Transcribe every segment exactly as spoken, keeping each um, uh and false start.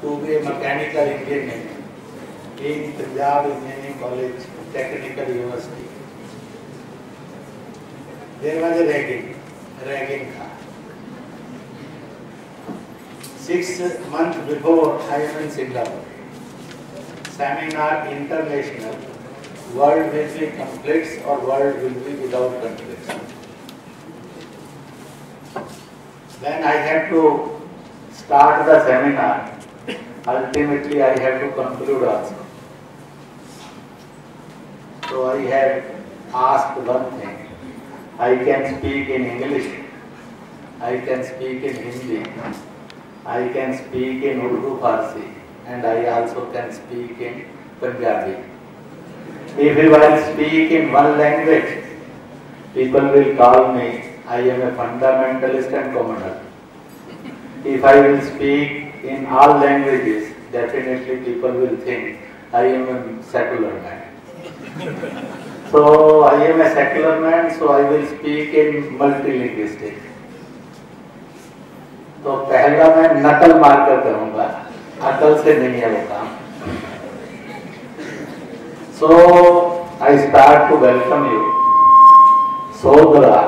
to be a mechanical engineer in Punjab Engineering College, Technical University. There was a ragging, ragging car. Six months before, I am in Singapore. Seminar International, World Will Be Conflicts or World Will Be Without Conflicts. Then I have to start the seminar. Ultimately, I have to conclude also. So I have asked one thing. I can speak in English. I can speak in Hindi. I can speak in Urdu, Farsi. And I also can speak in Punjabi. If I will speak in one language, people will call me, I am a fundamentalist and commoner. If I will speak in all languages, definitely people will think I am a secular man. So I am a secular man, so I will speak in multilinguistic. तो पहला मैं नकल मारकर करूंगा, अकल से नहीं है वो काम. So I start to welcome you, Sodra,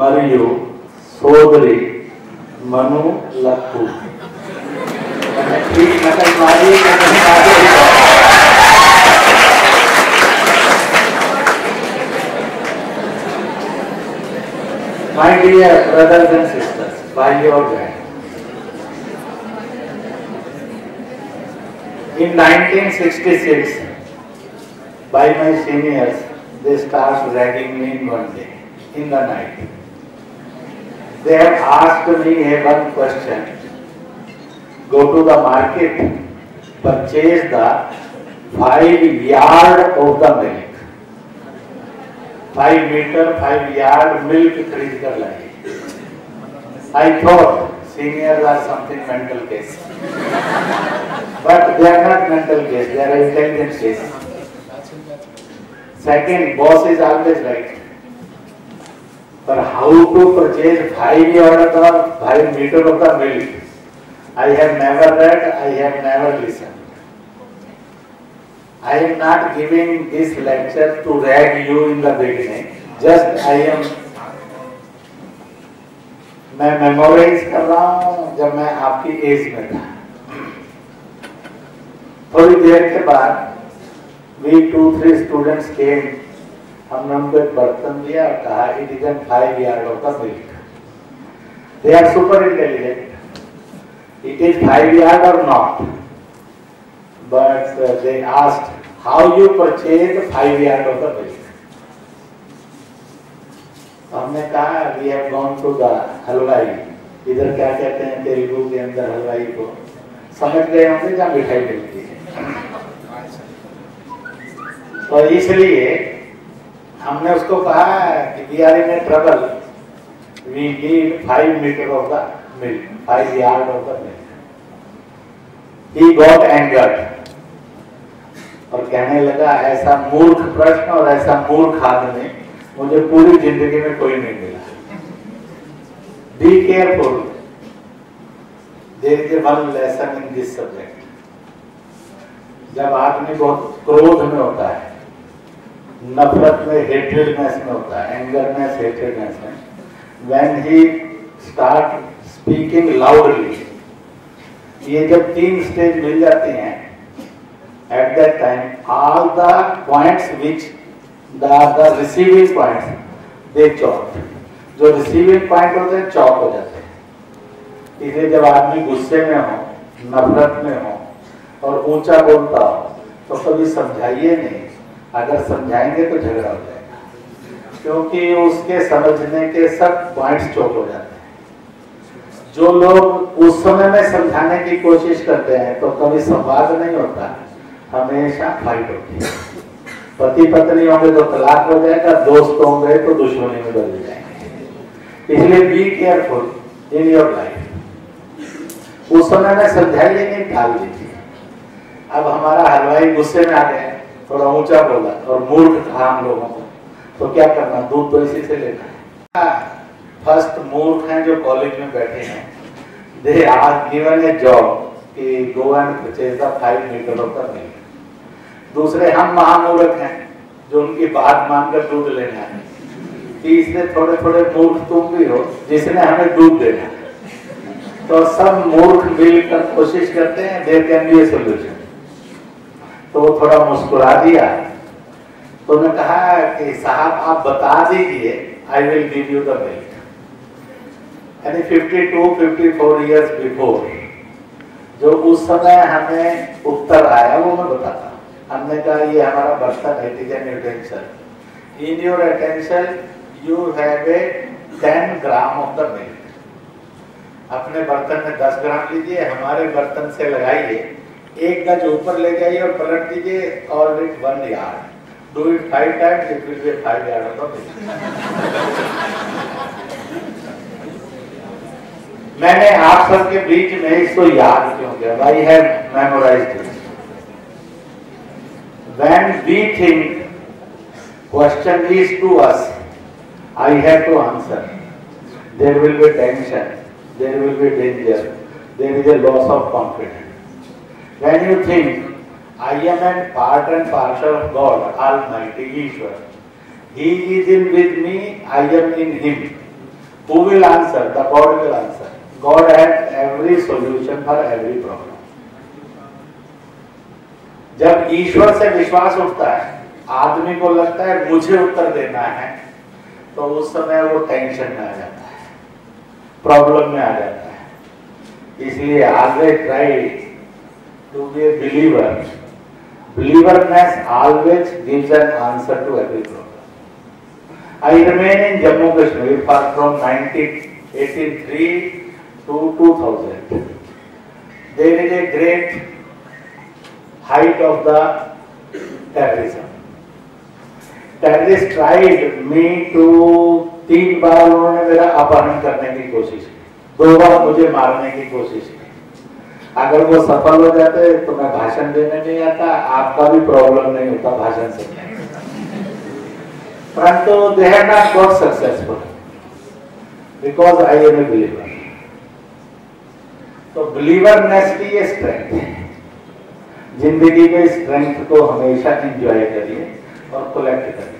Mariyu, Sodri, Manu, Lakku. ठीक नकल मारी, नकल मारी. My dear brothers and sisters, by your guidance. In nineteen sixty-six, by my seniors, they start ragging me in one day, in the night. They have asked me one question. Go to the market, purchase the five yard of the milk. Five meter, five yard milk खरीद कर लाए. I thought seniors are something mental case. But they are not mental case, they are intelligent case. Second, boss is always right. But how to purchase five yards or five meter of the milk? I have never read, I have never listened. I am not giving this lecture to rag you in the beginning. Just I am. मैं memorise कर रहा हूँ जब मैं आपकी as में था. थोड़ी देर के बाद we two three students came, हमने उनको एक बर्तन दिया और कहा it is an five yard of the milk. They are super intelligent. It is five yard और not, but they asked how you purchase five yard of the milk. हमने कहा we have gone to the halwai. इधर क्या कहते हैं तेलुगु के अंदर हलवाई को, समझ गए होंगे जहाँ मिठाई मिलती है. तो इसलिए हमने उसको कहा कि we are in a trouble, we need five meter of the milk, five yard of the milk. He got angered और कहने लगा ऐसा मूर्ख प्रश्न और ऐसा मूर्ख आदमी मुझे पूरी जिंदगी में कोई नहीं मिला. Be careful. There is one lesson in this subject. जब आदमी बहुत क्रोध में होता है, नफरत में, हेट्रेडनेस में होता है, एंगरनेस, हेट्रेडनेस में, when he start speaking loudly, ये जब तीन स्टेज मिल जाते हैं, at that time all the points which The, the receiving points, they choke. जो receiving point होते हैं चौक हो जाते हैं. इसलिए जब आदमी गुस्से में हो, नफरत में हो और ऊंचा बोलता हो तो कभी समझाइए नहीं. अगर समझाएंगे तो झगड़ा हो जाएगा, क्योंकि उसके समझने के सब पॉइंट्स चौक हो जाते हैं. जो लोग उस समय में समझाने की कोशिश करते हैं तो कभी संवाद नहीं होता, हमेशा फाइट होती है. पति पत्नी होंगे तो तलाक हो जाएगा, दोस्त होंगे तो दुश्मनी में बदल जाएंगे. इसलिए be careful in your life. उस समय में समझाइए नहीं, ढाल दीजिए. अब हमारा हलवाई गुस्से में आ गया, थोड़ा ऊंचा बोला और मूर्ख था हम लोगों को, तो क्या करना, दूध तो इसी से लेना है. फर्स्ट मूर्ख हैं जो कॉलेज में बैठे हैं. They are given a job कि go and purchase the five litre of the milk. दूसरे हम महामूर्ख हैं जो उनकी बात मानकर दूध लेना है कि इसने थोड़े थोड़े मूर्ख तुम भी हो जिसने हमें दूध देना है। तो सब मूर्ख मिलकर कोशिश करते हैं, there can be a solution. तो वो थोड़ा मुस्कुरा दिया, तो उन्होंने कहा कि साहब आप बता दीजिए, I will give you the milk. यानी बावन, चौवन इयर्स बिफोर जो उस समय हमें उत्तर आया वो मैं बताता हूँ। हमने कहा ये हमारा बर्तन है, ठीक है, न्यूटेंशन in your attention you have a ten gram of the milk. अपने बर्तन में दस ग्राम लीजिए, हमारे बर्तन से लगाइए, एक गज ऊपर ले जाइए और पलट दीजिए, और it one yard do it five times it will be five yard of milk. मैंने आप सबके बीच में इसको याद क्यों किया, भाई है memorised. When we think question is to us, I have to answer, there will be tension, there will be danger, there is a loss of confidence. When you think, I am a part and parcel of God, Almighty Ishwar. He is in with me, I am in Him. Who will answer? The God will answer. God has every solution for every problem. जब ईश्वर से विश्वास उठता है, आदमी को लगता है मुझे उत्तर देना है, तो उस समय वो टेंशन में आ जाता है, प्रॉब्लम में आ जाता है। इसलिए always try to be a believer. Believerness always gives an answer to every problem. I remain in Jammu Kashmir for from nineteen eighty three to two thousand. There is a great height of the terrorism. Terrorist tried me to, तीन बार उन्होंने मेरा अपहरण करने की कोशिश की, दो बार मुझे मारने की कोशिश की। अगर वो सफल हो जाते तो मैं भाषण देने नहीं आता, आपका भी प्रॉब्लम नहीं होता भाषण से, परंतु they have not got successful because I am a believer. तो बिलीवरनेस की ये स्ट्रेंथ है। जिंदगी में स्ट्रेंथ को हमेशा एंजॉय करिए और कलेक्ट करिए।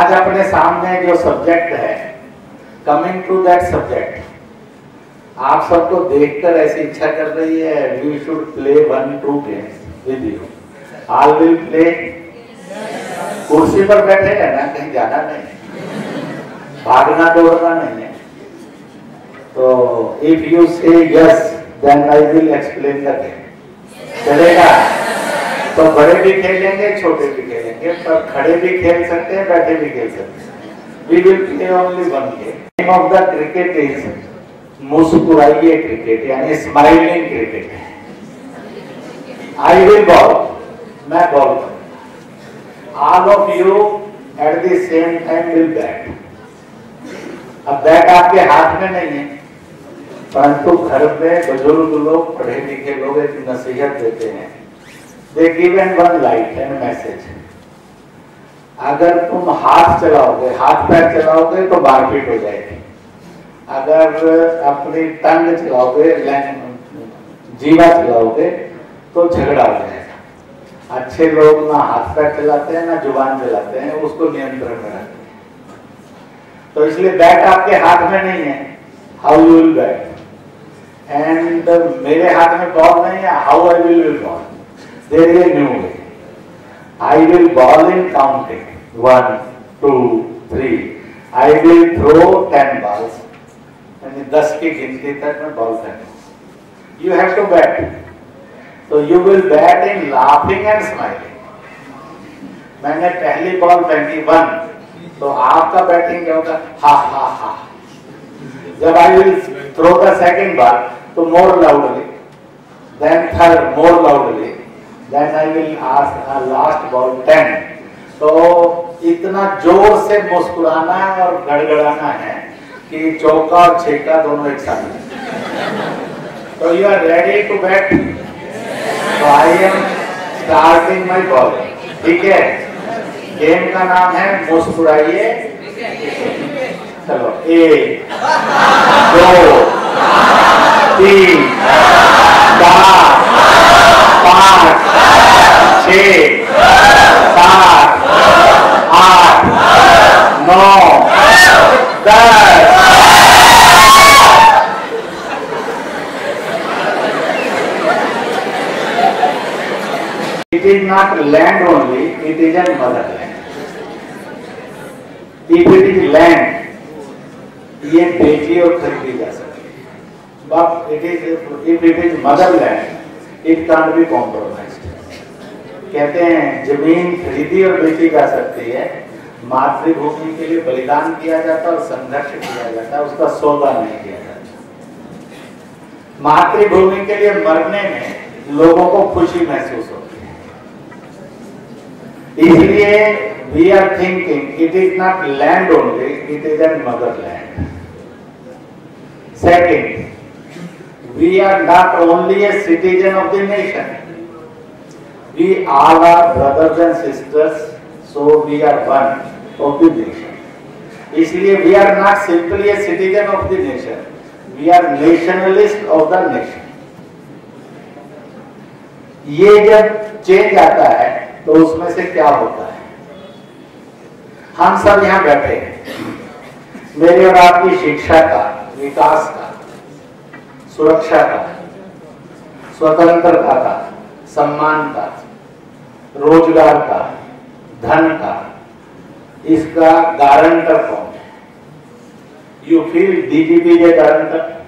आज अपने सामने जो सब्जेक्ट है, कमिंग टू दैट सब्जेक्ट, आप सबको देखकर ऐसी इच्छा कर रही है we should play one two games with you. All will play. कुर्सी पर बैठेगा ना, कहीं जाना नहीं, भागना दौड़ना नहीं है। तो if you say yes then I will explain the game. चलेगा? तो बड़े भी खेलेंगे, छोटे भी खेलेंगे, पर खड़े भी खेल सकते हैं, बैठे भी खेल सकते हैं। We will play only one game. Name of the cricket is मुस्कुराइए क्रिकेट, यानी smiling cricket. I will ball, मैं बॉल करूंगा। All of you at the same time will bat. अब बैट आपके हाथ में नहीं है, परंतु घर में बुजुर्ग लोग, पढ़े लिखे लोग एक नसीहत देते हैं। They given one light and message. अगर तुम हाथ चलाओगे, हाथ पैर चलाओगे तो मारपीट हो जाएगी। अगर अपनी टंग चलाओगे, जीवा चलाओगे तो झगड़ा हो जाएगा। अच्छे लोग ना हाथ पैर चलाते हैं ना जुबान चलाते हैं, उसको नियंत्रण में रखते हैं। तो इसलिए बैट आपके हाथ में नहीं है, how you will bat. And मेरे हाथ में बॉल नहीं है, how I will will ball. There is a new way. I will ball in counting. One, two, three. I will throw ten balls. And दस की गिनती तक मैं बॉल फेंकूंगा। You have to bat. So you will bat in laughing and smiling. मैंने पहली ball फेंकी one, तो आपका बैटिंग क्या होगा? हा हा हा। जब I will throw the second ball, तो more loudly. Then third, more loudly. Then I will ask a last ball ten. तो इतना जोर से मुस्कुराना है और गड़गड़ाना है कि चौका और छक्का दोनों एक साथ हैं। तो you are ready to bat? So I am starting my ball. ठीक है? गेम का नाम है मुस्कुराइए। चलो एक, दो, तीन चार पाँच छः सात आठ नौ दस। It is not land only, it is a motherland. If it is land, ये बेची और खरीदी जा सकती है, but it is if it is motherland it can be compromised. कहते हैं जमीन खरीदी और बेची जा सकती है, मातृभूमि के लिए बलिदान किया जाता है और संघर्ष किया जाता है, उसका सौदा नहीं किया जाता। मातृभूमि के लिए मरने में लोगों को खुशी महसूस होती है। इसलिए we are thinking it is not land only, it is an motherland. Second, we are not only a citizen of the nation. We all are brothers and sisters, so we are one of the nation. इसलिए we are not simply a citizen of the nation. We are nationalist of the nation. ये जब change आता है तो उसमें से क्या होता है? हम सब यहाँ बैठे हैं, मेरे और आपकी शिक्षा का, विकास का, सुरक्षा का, स्वतंत्रता का, सम्मान का, रोजगार का, धन का, इसका गारंटर कौन है? You feel DGP is guarantor,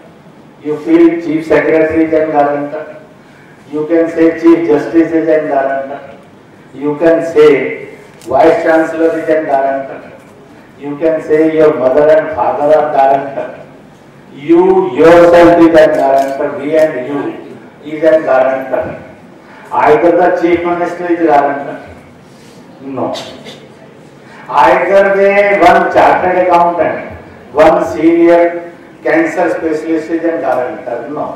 you feel chief secretary is an guarantor, you can say chief justice is an guarantor, you can say vice chancellor is an guarantor, you can say your mother and father are guarantor, you yourself is a guarantor, we and you is a guarantor. Either the chief minister is a guarantor, no. Either the one chartered accountant, one senior cancer specialist is a guarantor, no.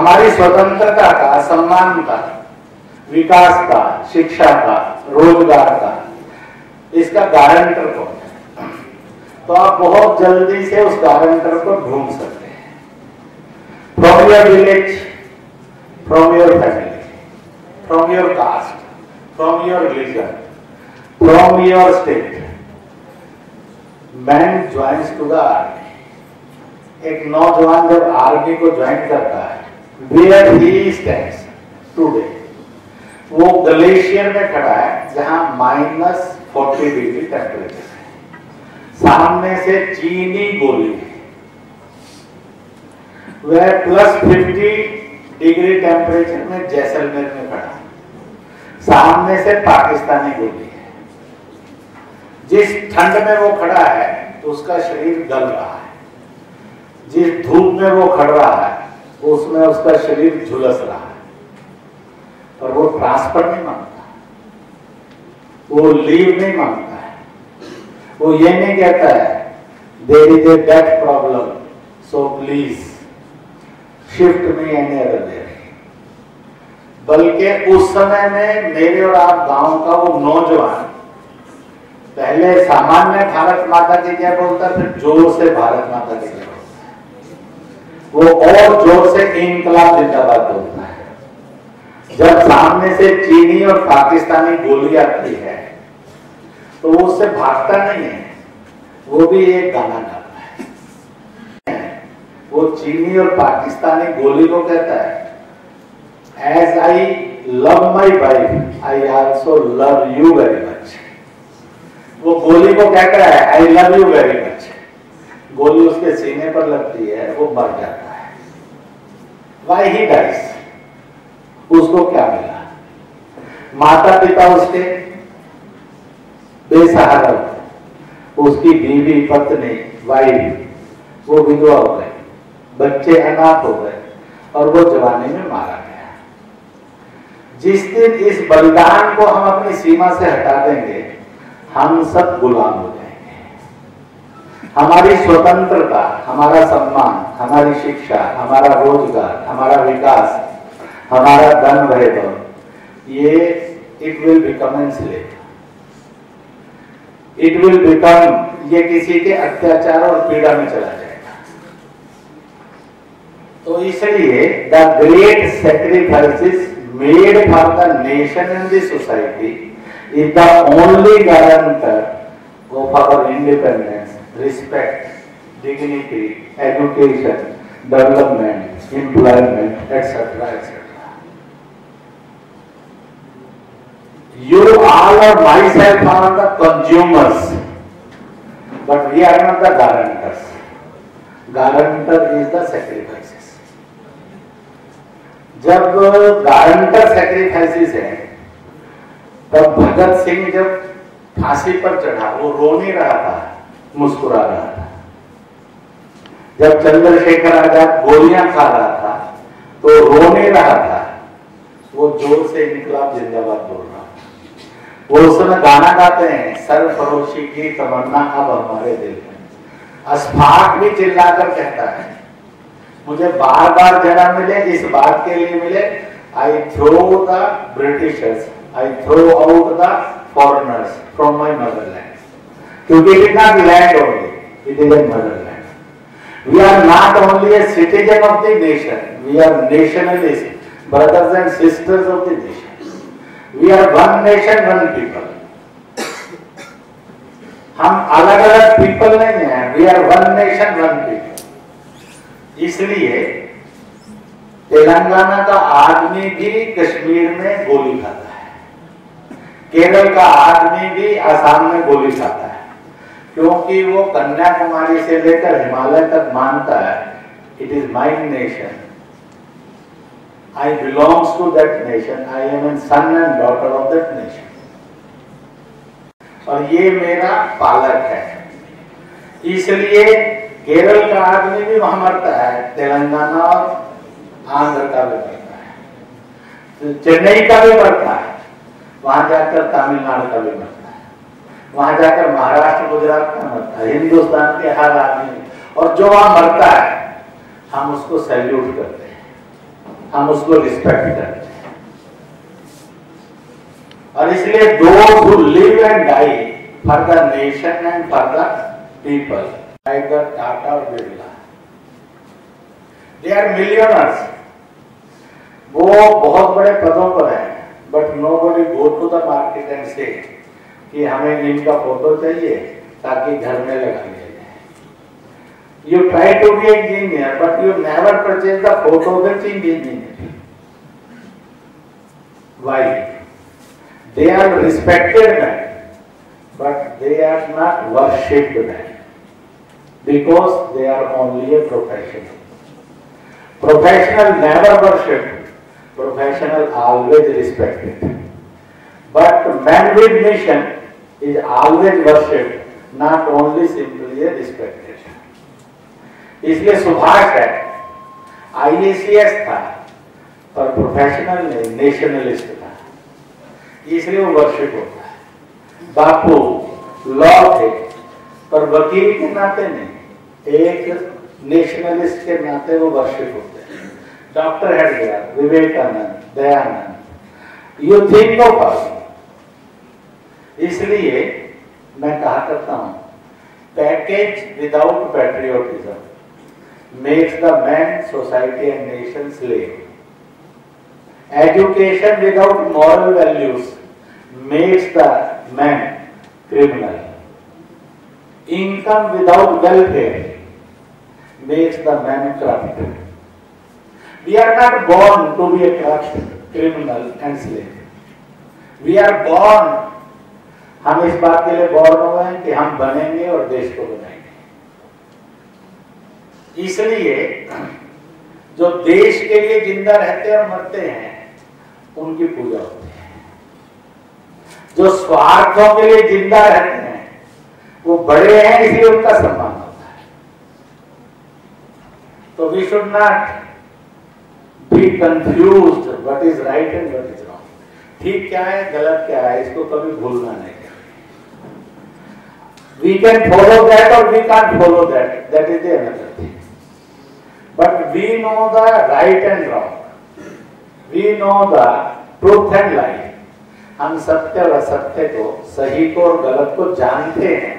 हमारी स्वतंत्रता का, सम्मान का, विकास का, शिक्षा का, रोजगार का, इसका गारंटर कौन? तो आप बहुत जल्दी से उस गारंटर को ढूंढ सकते हैं। From your village, from your family, from your caste, from your religion, from your state. Man joins to the army. एक नौजवान जब आर्मी को ज्वाइन करता है, वेयर ही स्टैंड्स टुडे, वो ग्लेशियर में खड़ा है जहां माइनस फोर्टी डिग्री टेम्परेचर, सामने से चीनी गोली, वह प्लस फिफ्टी डिग्री टेम्परेचर में जैसलमेर में खड़ा, सामने से पाकिस्तानी गोली है। जिस ठंड में वो खड़ा है उसका शरीर गल रहा है, जिस धूप में वो खड़ रहा है उसमें उसका शरीर झुलस रहा है, पर वो ट्रांसफर नहीं मांगता, वो लीव नहीं मांगता, वो ये नहीं कहता है there is a date problem so please shift me any other day. बल्कि उस समय में मेरे और आप गांव का वो नौजवान पहले सामान्य भारत माता की जय बोलता, फिर जोर से भारत माता की जय बोलता, वो और जोर से इनकलाब जिंदाबाद बोलता है। जब सामने से चीनी और पाकिस्तानी गोली आती है तो वो उससे भागता नहीं है, वो भी एक गाना गाता है। वो चीनी और पाकिस्तानी गोली को कहता है, as I love my wife I also love you very much. वो गोली को कहता है I love you very much, गोली उसके सीने पर लगती है, वो मर जाता है। Why he dies? उसको क्या मिला? माता पिता उसके बेसहारा, उसकी बीवी पत्नी वाइफ वो विधवा हो गए, बच्चे अनाथ हो गए और वो जवानी में मारा गया। जिस दिन इस बलिदान को हम अपनी सीमा से हटा देंगे, हम सब गुलाम हो जाएंगे। हमारी स्वतंत्रता, हमारा सम्मान, हमारी शिक्षा, हमारा रोजगार, हमारा विकास, हमारा धन वैभव, ये it will become an slave, it will become, ये किसी के अत्याचार और पीड़ा में चला जाएगा। तो इसलिए Recently, the great sacrifices made for the nation and the society is the only guarantor of our independence, respect, dignity, education, development, employment, etc., etc. You all or myself are the consumers, but we are not the guarantors. Guarantor is the sacrifices. जब guarantor sacrifices हैं, तब भगत सिंह जब फांसी पर चढ़ा, वो रो नहीं रहा था, मुस्कुरा रहा था. जब चंद्रशेखर आजाद गोलियां खा रहा था, तो रो नहीं रहा था, वो जोर से इनकलाब जिंदाबाद बोल रहा. वो उस समय गाना गाते हैं, सरफरोशी की तमन्ना अब हमारे दिल में. अस्फाक भी चिल्लाकर कहता है, मुझे बार बार जगह मिले, इस बात के लिए मिले, I throw the Britishers, I throw out the foreigners from my motherland, क्योंकि it is not land only, it is a motherland. We are not only a citizen of the nation, we are nationalist brothers and sisters of the nation. We are one nation, one people. हम अलग अलग people नहीं हैं. We are one nation, one people. इसलिए तेलंगाना का आदमी भी कश्मीर में गोली खाता है, केरल का आदमी भी आसाम में गोली खाता है, क्योंकि वो कन्याकुमारी से लेकर हिमालय तक मानता है, it is my nation. I belongs to that nation. I am a son and daughter of that nation. और ये मेरा पालक है. इसलिए केरल का आदमी भी वहाँ मरता है, तेलंगाना और आंध्र का भी मरता है, चेन्नई का भी मरता है, वहाँ जाकर तमिलनाडु का भी मरता है, वहाँ जाकर महाराष्ट्र गुजरात का मरता है, हिंदुस्तान के हर आदमी. और जो वहाँ मरता है, हम उसको सैल्यूट करते हैं, हम उसको रिस्पेक्ट करते हैं. और इसलिए दोस्त who live and die for the nation and for the people, tiger, Tata और बिरला, दे आर मिलियनर्स. वो बहुत बड़े पदों पर हैं, but nobody go to the market and say कि हमें इनका फोटो चाहिए ताकि घर में लगा ले. You try to be engineer, but you never purchase the photo of the engineer. Why? They are respected men, but they are not worshipped men, because they are only a professional. Professional never worshipped. Professional always respected. But man with mission is always worshipped, not only simply a respected. इसलिए सुभाष है, IAS था, पर professional नहीं, nationalist था, इसलिए वो worship होता है. बापू लॉ थे, पर वकील के नाते नहीं, एक नेशनलिस्ट के नाते वो वर्शिप होते हैं. Doctor Hedgewar, Vivekananda, Dayanand, you think of us. इसलिए मैं कहा करता हूं, package without patriotism makes the man, society and nation slave. Education without moral values makes the man criminal. Income without welfare makes the man corrupt. We are not born to be a corrupt, criminal and slave. We are born. हम इस बात के लिए born हुए हैं कि हम बनेंगे और देश को बनाएंगे. इसलिए जो देश के लिए जिंदा रहते और मरते हैं, उनकी पूजा होती है. जो स्वार्थों के लिए जिंदा रहते हैं, वो बड़े हैं, इसलिए उनका सम्मान होता है. तो we should not be confused what is right and what is wrong, ठीक क्या है, गलत क्या है, इसको कभी भूलना नहीं. We can follow that or we can't follow that. That is the another thing. But we know the right and wrong. We know the truth and lie. हम सत्य और असत्य को, सही को और गलत को जानते हैं.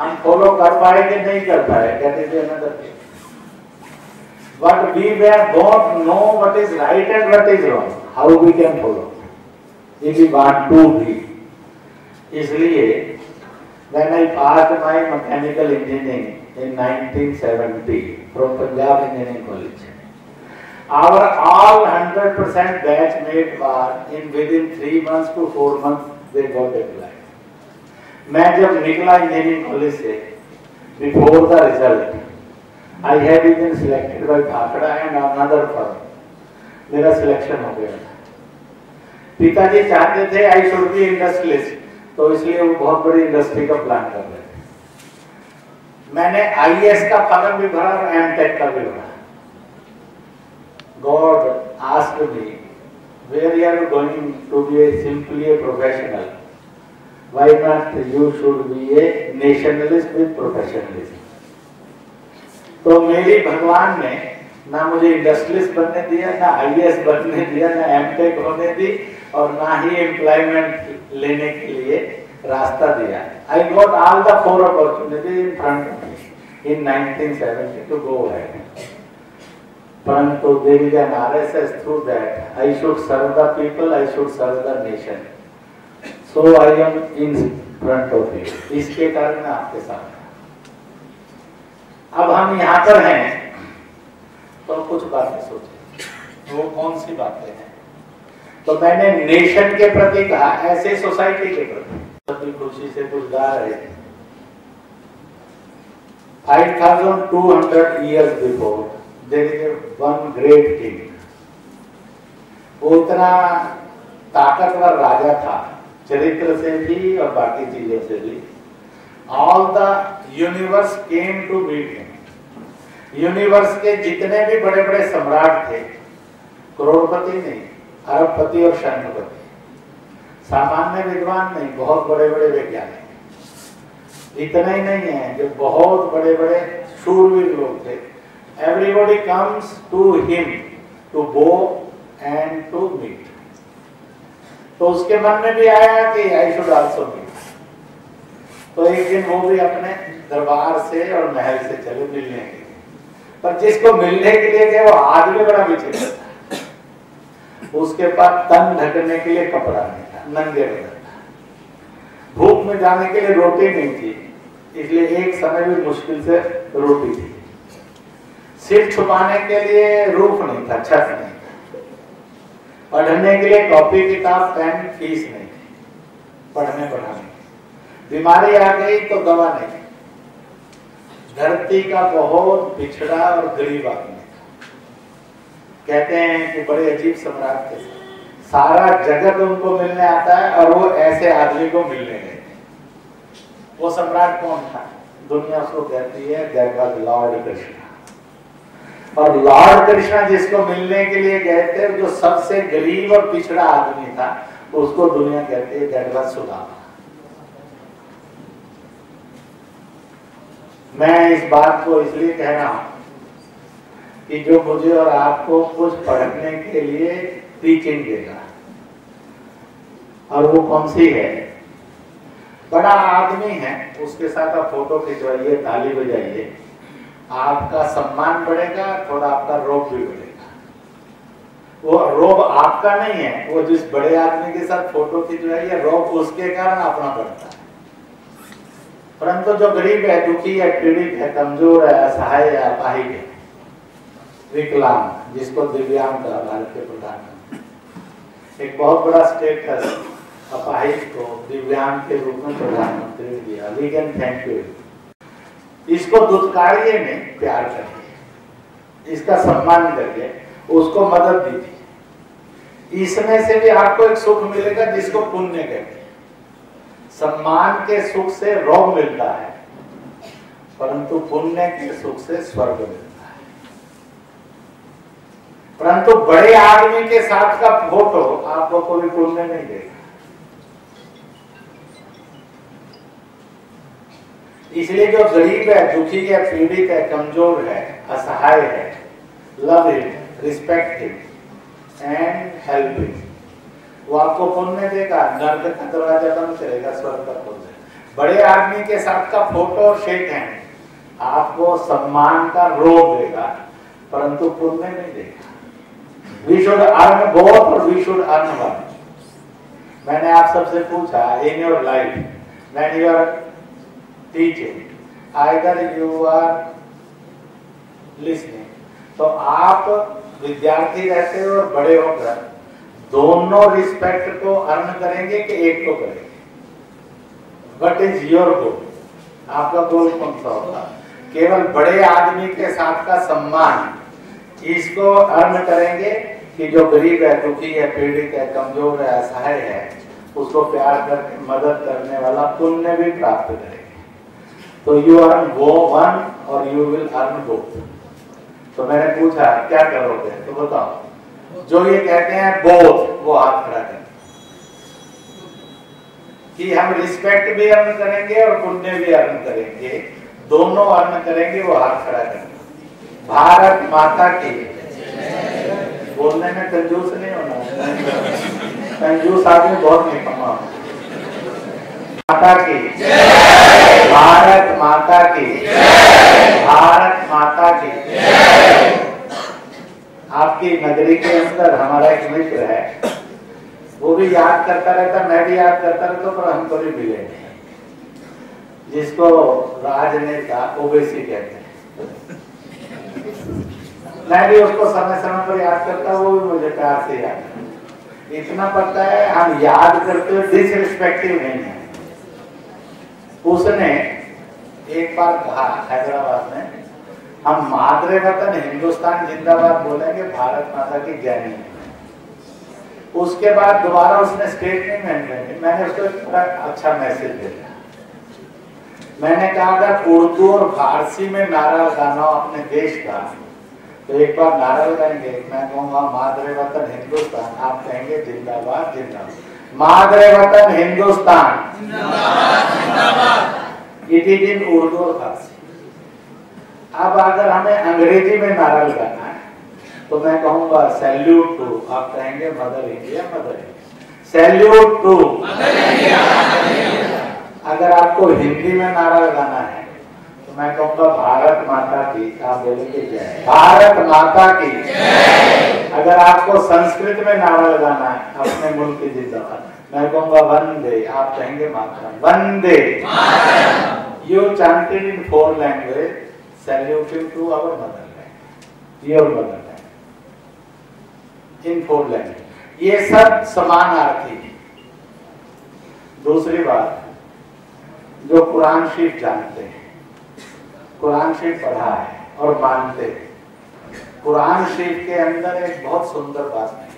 हम follow कर पाएंगे नहीं कर पाएंगे. That is the another thing. But we were don't know what is right and what is wrong. How we can follow? If we want to be. Isliye, when I passed my mechanical engineering in nineteen seventy from Punjab Engineering College, our all one hundred percent batch made war in within three months to four months they got applied. मैं जब निकला engineering college से, before the result, I had been selected by Bhakda and another firm. मेरा selection हो गया था. पिताजी चाहते थे I should be industrialist, तो इसलिए वो बहुत बड़ी इंडस्ट्री का प्लान कर रहे थे. मैंने I E S का फॉर्म भी भरा और M Tech का भी भरा. God asked me, where you are going to be a, simply a professional? Why not you should be a nationalist with professionalism? तो मेरी भगवान ने ना मुझे इंडस्ट्रियलिस्ट बनने दिया, ना आईएएस बनने दिया, ना एमटेक होने दी और ना ही एम्प्लॉयमेंट लेने के लिए रास्ता दिया. I got all the four opportunities in front of me in nineteen seventy to go ahead. Parantu, there is an R S S through that. I should serve the people, I should serve the nation. So I am in front of you. इसके कारण आपके साथ. अब हम यहाँ पर हैं, तो कुछ बातें सोचें. वो कौन सी बातें हैं? तो मैंने नेशन के प्रति कहा, ऐसे सोसाइटी के प्रति. सभी खुशी से कुछ गा रहे थे. five thousand two hundred years before. There is one great king. वो उतना ताकतवर राजा था, चरित्र से भी और बाकी चीजों से भी. All the universe came to meet him. Universe के जितने भी बड़े-बड़े सम्राट थे, करोड़पति नहीं, अरबपति और शरणपति, सामान्य विद्वान नहीं, बहुत बड़े-बड़े वैज्ञानिक. इतना ही नहीं है, जो बहुत बड़े-बड़े शूरवीर लोग थे. Everybody comes to him to bow and to meet. तो उसके मन में भी आया कि I should also meet. तो एक दिन वो भी अपने दरबार से और महल से चले मिलने के लिए. पर जिसको मिलने के लिए गए वो आदमी बड़ा विचित्र था. उसके पास तन ढकने के लिए कपड़ा नहीं था, नंगे बना था. भूख में जाने के लिए रोटी नहीं थी, इसलिए एक समय भी मुश्किल से रोटी थी. सिर छुपाने के लिए रूफ नहीं था, छत नहीं था. पढ़ने के लिए कॉपी किताब पेन फीस नहीं थी. पढ़ने पढ़ाने बीमारी आ गई तो दवा नहीं. धरती का बहुत पिछड़ा और गरीब आदमी था. कहते हैं कि बड़े अजीब सम्राट थे. सारा जगत उनको मिलने आता है और वो ऐसे आदमी को मिलने गए. वो सम्राट कौन था? दुनिया उसको कहती है जगत लॉर्ड कृष्ण. और लॉर्ड कृष्णा जिसको मिलने के लिए गए थे, जो सबसे गरीब और पिछड़ा आदमी था, उसको दुनिया कहती है गड़बड़ सुदामा. मैं इस बात को इसलिए कह रहा हूं कि जो मुझे और आपको कुछ पढ़ने के लिए टीचिंग देगा, और वो कौन सी है? बड़ा आदमी है, उसके साथ आप फोटो खिंचवाइए, ताली बजाइए, आपका सम्मान बढ़ेगा, थोड़ा आपका रोब भी बढ़ेगा. वो रोब आपका नहीं है, वो जिस बड़े आदमी के साथ फोटो खिंचवाई है, रोब उसके कारण अपना बढ़ता है. परंतु जो गरीब है, दुखी है, पीड़ित है, कमजोर है, असहाय है, अपाहिज है, विकलांग, जिसको दिव्यांग कहा भारत के प्रधानमंत्री. एक बहुत बड़ा स्टेटस अपाहिज को दिव्यांग के रूप में प्रधानमंत्री ने दिया. We can thank you. इसको दुत्कारिये में प्यार करिए, इसका सम्मान करिए, उसको मदद दीजिए. इसमें से भी आपको एक सुख मिलेगा जिसको पुण्य कहते हैं. सम्मान के सुख से रोग मिलता है, परंतु पुण्य के सुख से स्वर्ग मिलता है. परंतु बड़े आदमी के साथ का फोटो आपको कोई पुण्य नहीं देगा. इसलिए जो गरीब है, दुखी है, पीड़ित है, कमजोर है, असहाय है, love it, respect it and help it. वो आपको पुण्य देगा, नर्क का दरवाजा बंद करेगा, स्वर्ग का खोल देगा. बड़े आदमी के साथ का फोटो और शेक है, आपको सम्मान का रोग देगा, परंतु पुण्य नहीं देखा। वी शुड अर्न बोथ और वी शुड अर्न वन। मैंने आप सबसे पूछा in your life when you are teaching either you are listening, तो आप विद्यार्थी रहते हो और बड़े होकर दोनों रिस्पेक्ट को अर्न करेंगे कि एक को करेंगे? What is your goal? आपका गोल कौन सा होगा? केवल बड़े आदमी के साथ का सम्मान इसको अर्न करेंगे कि जो गरीब है, दुखी है, पीड़ित है, कमजोर है, असहाय है, उसको प्यार करके मदद करने वाला पुण्य भी प्राप्त करेंगे। तो यू अर्न गो वन और यू विल अर्न गो। तो मैंने पूछा क्या करोगे, तो बताओ। जो ये कहते हैं बोथ, वो हाथ खड़ा करें कि हम रिस्पेक्ट भी अर्न करेंगे और पुण्य भी अर्न करेंगे, दोनों अर्न करेंगे, वो हाथ खड़ा करेंगे। भारत माता की। बोलने में कंजूस नहीं होना, कंजूस आदमी बहुत निकम्मा। माता की, भारत माता की, भारत माता की। आपकी नगरी के अंदर हमारा एक मित्र है, वो भी याद करता रहता, मैं भी याद करता रहता, पर हम कभी मिले नहीं। जिसको राजनेता ओबीसी कहते हैं, मैं भी उसको समय समय पर याद करता हूँ, वो भी मुझे प्यार से याद करता। इतना पता है हम याद करते हुए डिसरिस्पेक्टिव नहीं है। उसने एक बार कहा हैदराबाद में, हम मातृ वतन हिंदुस्तान जिंदाबाद बोलेंगे, भारत माता की जय हिंद। उसके बाद दोबारा उसने स्टेटमेंट में, मैंने उसको अच्छा मैसेज भेजा। मैंने कहा अगर उर्दू और फारसी में नारा लगाना हो अपने देश का, तो एक बार नारा लगाएंगे, मैं कहूँगा मादरे वतन हिंदुस्तान, आप कहेंगे जिंदाबाद जिंदाबाद। मादरे वतन Hindustan, it is in Urdu और फारसी। अब अगर हमें अंग्रेजी में नारा लगाना है, तो मैं कहूँगा सैल्यूट टू, आप कहेंगे mother India mother India, salute to mother India. अगर आपको हिंदी में नारा लगाना है, तो मैं कहूँगा भारत माता की, आप बोलेंगे जय भारत माता की। अगर आपको संस्कृत में नारा लगाना है अपने मुल्क की जिंदाबाद, मैं कहूँगा वंदे, आप कहेंगे मातरम वंदे। You chanted in four language, saluting to our mother language, your mother language, in four language. ये सब समानार्थी है। दूसरी बात, जो कुरान शरीफ जानते हैं, कुरान शरीफ पढ़ा है और मानते हैं, कुरान शरीफ के अंदर एक बहुत सुंदर बात है।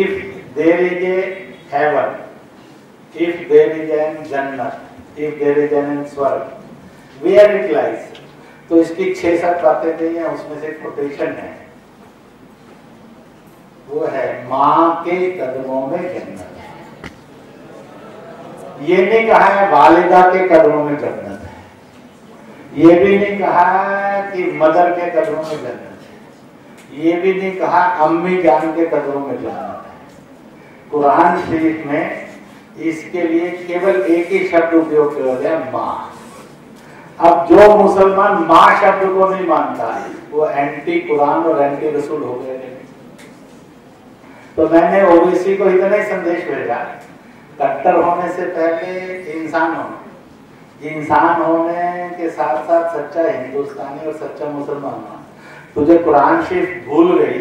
If there is a heaven, if there is an जन्नत, इफ देयर इज एन स्वर्ग, वेयर इट लाइज। तो इसकी छह सात बातें नहीं है, उसमें से कोटेशन है, वो है माँ के कदमों में जन्नत। ये नहीं कहा है वालिदा के कदमों में जन्नत है, ये भी नहीं कहा कि मदर के कदमों में जन्नत है, ये भी नहीं कहा अम्मी जान के कदमों में जन्नत है। कुरान शरीफ में इसके लिए केवल एक ही शब्द उपयोग किया गया, माँ। अब जो मुसलमान माँ शब्द को नहीं मानता है, वो एंटी कुरान और एंटी रसूल हो गए। तो मैंने ओबीसी को इतना ही संदेश भेजा, कट्टर होने से पहले इंसान होना, इंसान होने के साथ साथ सच्चा हिंदुस्तानी और सच्चा मुसलमान होना। तुझे कुरान शरीफ भूल गई,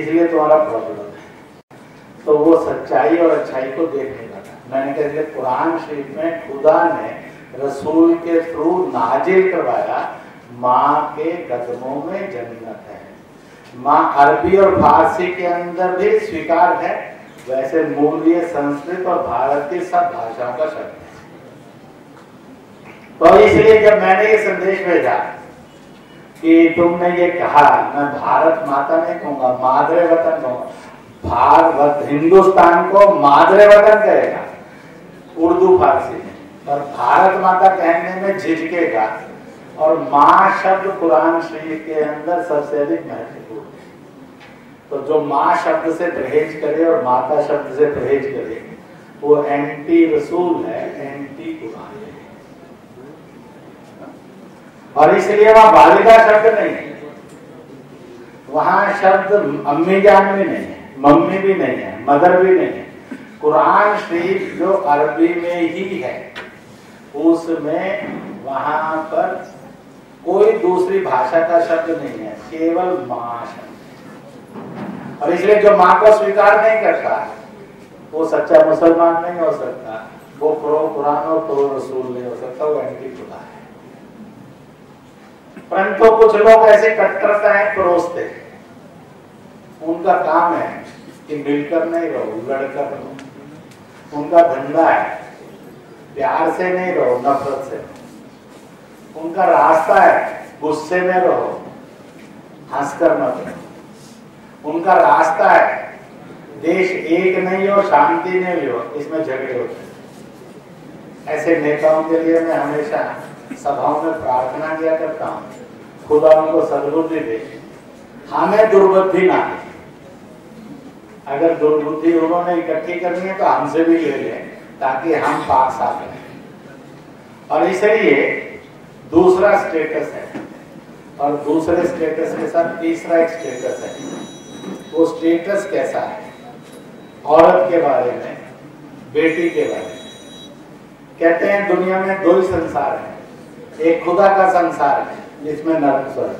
इसलिए तुम्हारा प्रॉब्लम है। तो वो सच्चाई और अच्छाई को देखने लगा। मैंने कहा इसलिए कुरान शरीफ में खुदा ने रसूल के थ्रू नाजिल करवाया, माँ के कदमों में जन्नत है। माँ अरबी और फारसी के अंदर भी स्वीकार है, वैसे मूल ये संस्कृत और भारत की सब भाषाओं का शब्द है। तो इसलिए जब मैंने ये संदेश भेजा कि तुमने ये कहा, मैं भारत माता नहीं कहूंगा, मादरे वतन कहूंगा, भारत हिंदुस्तान को मादरे वतन कहेगा उर्दू फारसी में, पर भारत माता कहने में झिझकेगा। और माँ शब्द कुरान शरीफ के अंदर सबसे अधिक महत्वपूर्ण। तो जो माँ शब्द से परहेज करे और माता शब्द से परहेज करे, वो एंटी रसूल है, एंटी कुरान है। और इसलिए वहाँ वालिदा शब्द नहीं है, वहाँ शब्द अम्मी जान भी नहीं है, मम्मी भी नहीं है, मदर भी नहीं है। कुरान शरीफ जो अरबी में ही है उसमें वहाँ पर कोई दूसरी भाषा का शब्द नहीं है, केवल माँ शब्द। और इसलिए जो माँ को स्वीकार नहीं करता वो सच्चा मुसलमान नहीं हो सकता, वो प्रो कुरान और प्रो रसूल नहीं हो सकता, वो एंटी खुदा है। परंतु कुछ लोग ऐसे कट्टरता है परोसते हैं, उनका काम है कि मिलकर नहीं रहो, लड़कर रहो। उनका धंधा है प्यार से नहीं रहो, नफरत से रहो। उनका रास्ता है गुस्से में रहो, हंसकर मत रहो। उनका रास्ता है देश एक नहीं हो, शांति नहीं हो, इसमें झगड़े होते हैं। ऐसे नेताओं के लिए मैं हमेशा सभाओं में प्रार्थना किया करता हूँ, खुदा उनको सद्बुद्धि दे, हमें दुर्बुद्धि ना दे। अगर दुर्बुद्धि उन्होंने इकट्ठी करनी है तो हमसे भी ले लें ताकि हम पाक साफ रहें। और इसलिए दूसरा स्टेटस है और दूसरे स्टेटस के साथ तीसरा एक स्टेटस है। वो स्टेटस कैसा है? औरत के बारे में, बेटी के बारे में कहते हैं दुनिया में दो ही संसार है, एक खुदा का संसार है जिसमें नर्क स्वर्ग,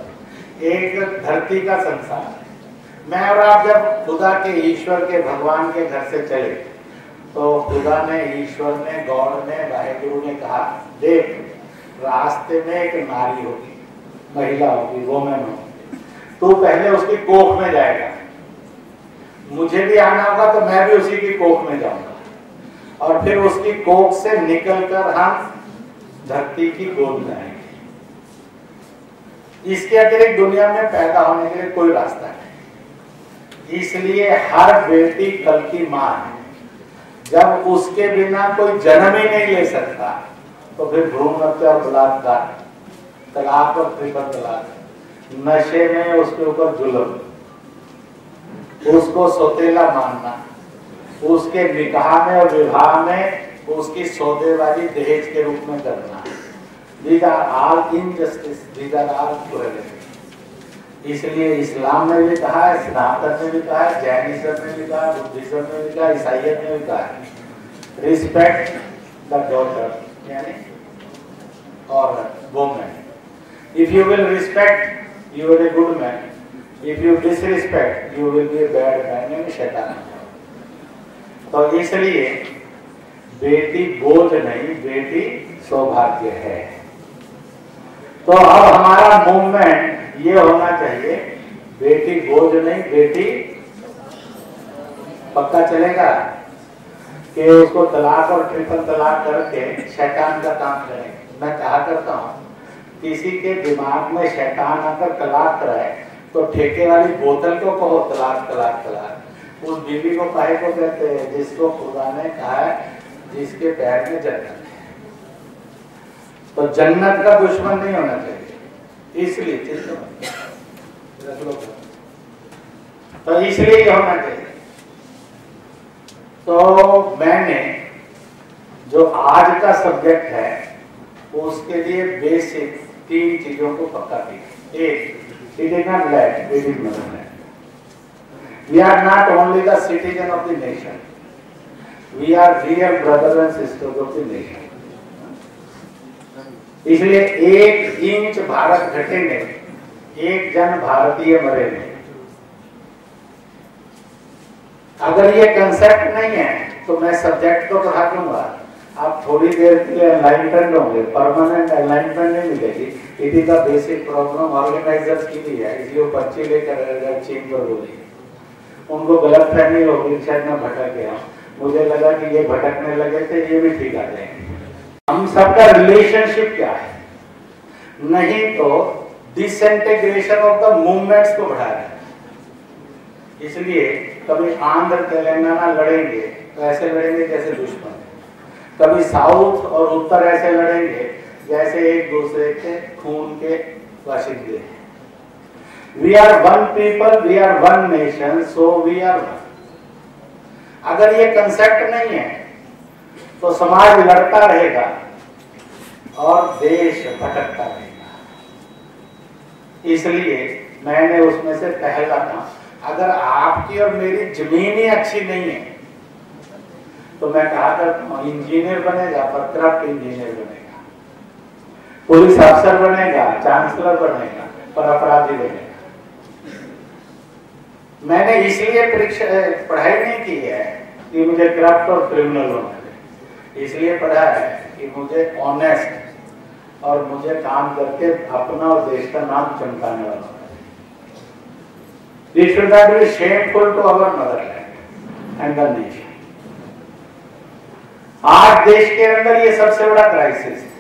एक धरती का संसार है। मैं और आप जब खुदा के, ईश्वर के, भगवान के घर से चले तो खुदा ने, ईश्वर ने, गॉड ने, वाहेगुरु ने कहा देख रास्ते में एक नारी होगी, महिला होगी, वोमेन होगी, तू पहले उसकी कोख में जाएगा, मुझे भी आना होगा तो मैं भी उसी की कोख में जाऊंगा और फिर उसकी कोख से निकलकर हम धरती की गोद में आएंगे। इसके अतिरिक्त दुनिया में पैदा होने के लिए कोई रास्ता नहीं। इसलिए हर बेटी कल की माँ है, जब उसके बिना कोई जन्म ही नहीं ले सकता तो फिर भ्रूण हत्या और बलात्कार, तलाक और ट्रिपल तलाक, नशे में उसके ऊपर जुल्म, उसको सौतेला मानना, उसके निकाह में और विवाह में उसकी सौदेबाजी दहेज के रूप में करना, these are all injustice, these are all cruelty. इसलिए इस्लाम में भी कहा है, सनातन में भी कहा है, जैनिज्म में भी कहा, बुद्धिज्म में भी कहा, ईसाईयत में भी कहा, रिस्पेक्ट द डॉटर यानी और women. If you will respect you will a good man, if you disrespect you will be a bad man यानी शैतान। तो इसलिए बेटी बोझ नहीं, बेटी सौभाग्य है। तो अब हमारा मूवमेंट ये होना चाहिए, बेटी बोझ नहीं, बेटी पक्का चलेगा कि उसको तलाक और ट्रिपल तलाक करके शैतान का काम करेंगे। मैं कहा करता हूँ किसी के दिमाग में शैतान आकर तलाक कराए तो ठेके वाली बोतल को कहो तलाक तलाक तलाक, उस बीवी को काहे को कहते हैं जिसको खुदा ने कहा है जिसके पैर में जन्नत है। तो जन्नत का दुश्मन नहीं होना चाहिए, इसलिए तो इसलिए होना चाहिए। तो मैंने जो आज का सब्जेक्ट है उसके लिए बेसिक तीन चीजों को पक्का किया। एक, citizen land we are not only the citizen of the nation, We are real brothers and sisters of the nation. इसलिए एक इंच भारत घटे ने, एक जन भारतीय मरे ने। अगर ये कंसेप्ट नहीं है तो मैं सब्जेक्ट तो पढ़ा दूंगा, आप थोड़ी देर के लिए एनलाइनमेंट होंगे, परमानेंट एनलाइनमेंट नहीं मिलेगी। इसी का बेसिक प्रॉब्लम ऑर्गेनाइजर्स की भी है, इसलिए बच्चे लेकर चीन पर बोले, उनको गलत फहमी होगी, शायद मैं भटक गया, मुझे लगा कि ये भटकने लगे थे, ये भी ठीक आ जाएंगे। हम सबका रिलेशनशिप क्या है, नहीं तो डिसइंटीग्रेशन ऑफ द मूवमेंट्स को बढ़ा रहा है। इसलिए कभी आंध्र तेलंगाना लड़ेंगे तो ऐसे लड़ेंगे जैसे दुश्मन, कभी साउथ और उत्तर ऐसे लड़ेंगे जैसे एक दूसरे के खून के वाशिंदे हैं। We are one people, we are one nation, so we are one. अगर ये कंसेप्ट नहीं है तो समाज लड़ता रहेगा और देश भटकता रहेगा। इसलिए मैंने उसमें से पहला कहा, अगर आपकी और मेरी जमीन ही अच्छी नहीं है तो मैं कहा करता हूँ इंजीनियर बनेगा पत्रक इंजीनियर बनेगा, पुलिस अफसर बनेगा, चांसलर बनेगा, पर अपराधी बनेगा। मैंने इसलिए परीक्षा पढ़ाई नहीं की है कि मुझे करप्ट और क्रिमिनल होना है, इसलिए पढ़ा है कि मुझे ऑनेस्ट और मुझे काम करके अपना और देश का नाम चमकाने वाला है। This should not be shameful to our motherland and the nation. आज देश के अंदर ये सबसे बड़ा क्राइसिस है,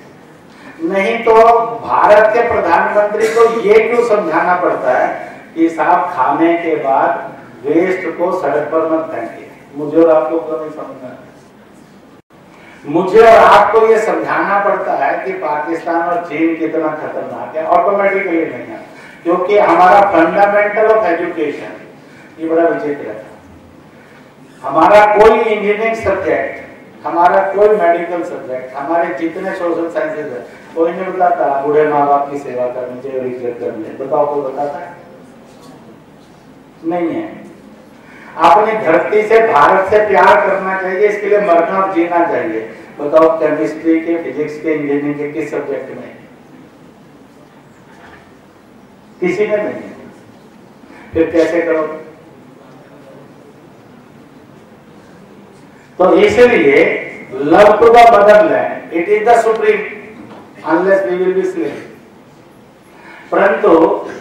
नहीं तो भारत के प्रधानमंत्री को ये क्यों समझाना पड़ता है कि साहब खाने के बाद वेस्ट को सड़क पर मत फेंकिए। मुझे और आपको क्यों नहीं समझना, मुझे और आपको ये समझाना पड़ता है कि पाकिस्तान और चीन कितना खतरनाक है। ऑटोमेटिकली नहीं, क्योंकि हमारा फंडामेंटल ऑफ एजुकेशन ये बड़ा विचित्र है। हमारा कोई इंजीनियरिंग सब्जेक्ट, हमारा कोई मेडिकल सब्जेक्ट, हमारे जितने सोशल साइंसेज है, कोई नहीं बताता बूढ़े माँ बाप की सेवा करनी चाहिए, रिग्रेट करनी चाहिए। बताओ कोई बताता है? नहीं है। अपनी धरती से, भारत से प्यार करना चाहिए, इसके लिए मरना और जीना चाहिए। बताओ केमिस्ट्री के, फिजिक्स के, इंजीनियरिंग के किस सब्जेक्ट में? किसी में नहीं। फिर कैसे करो? तो इसलिए love to the motherland, it is the supreme unless we will be slave. परंतु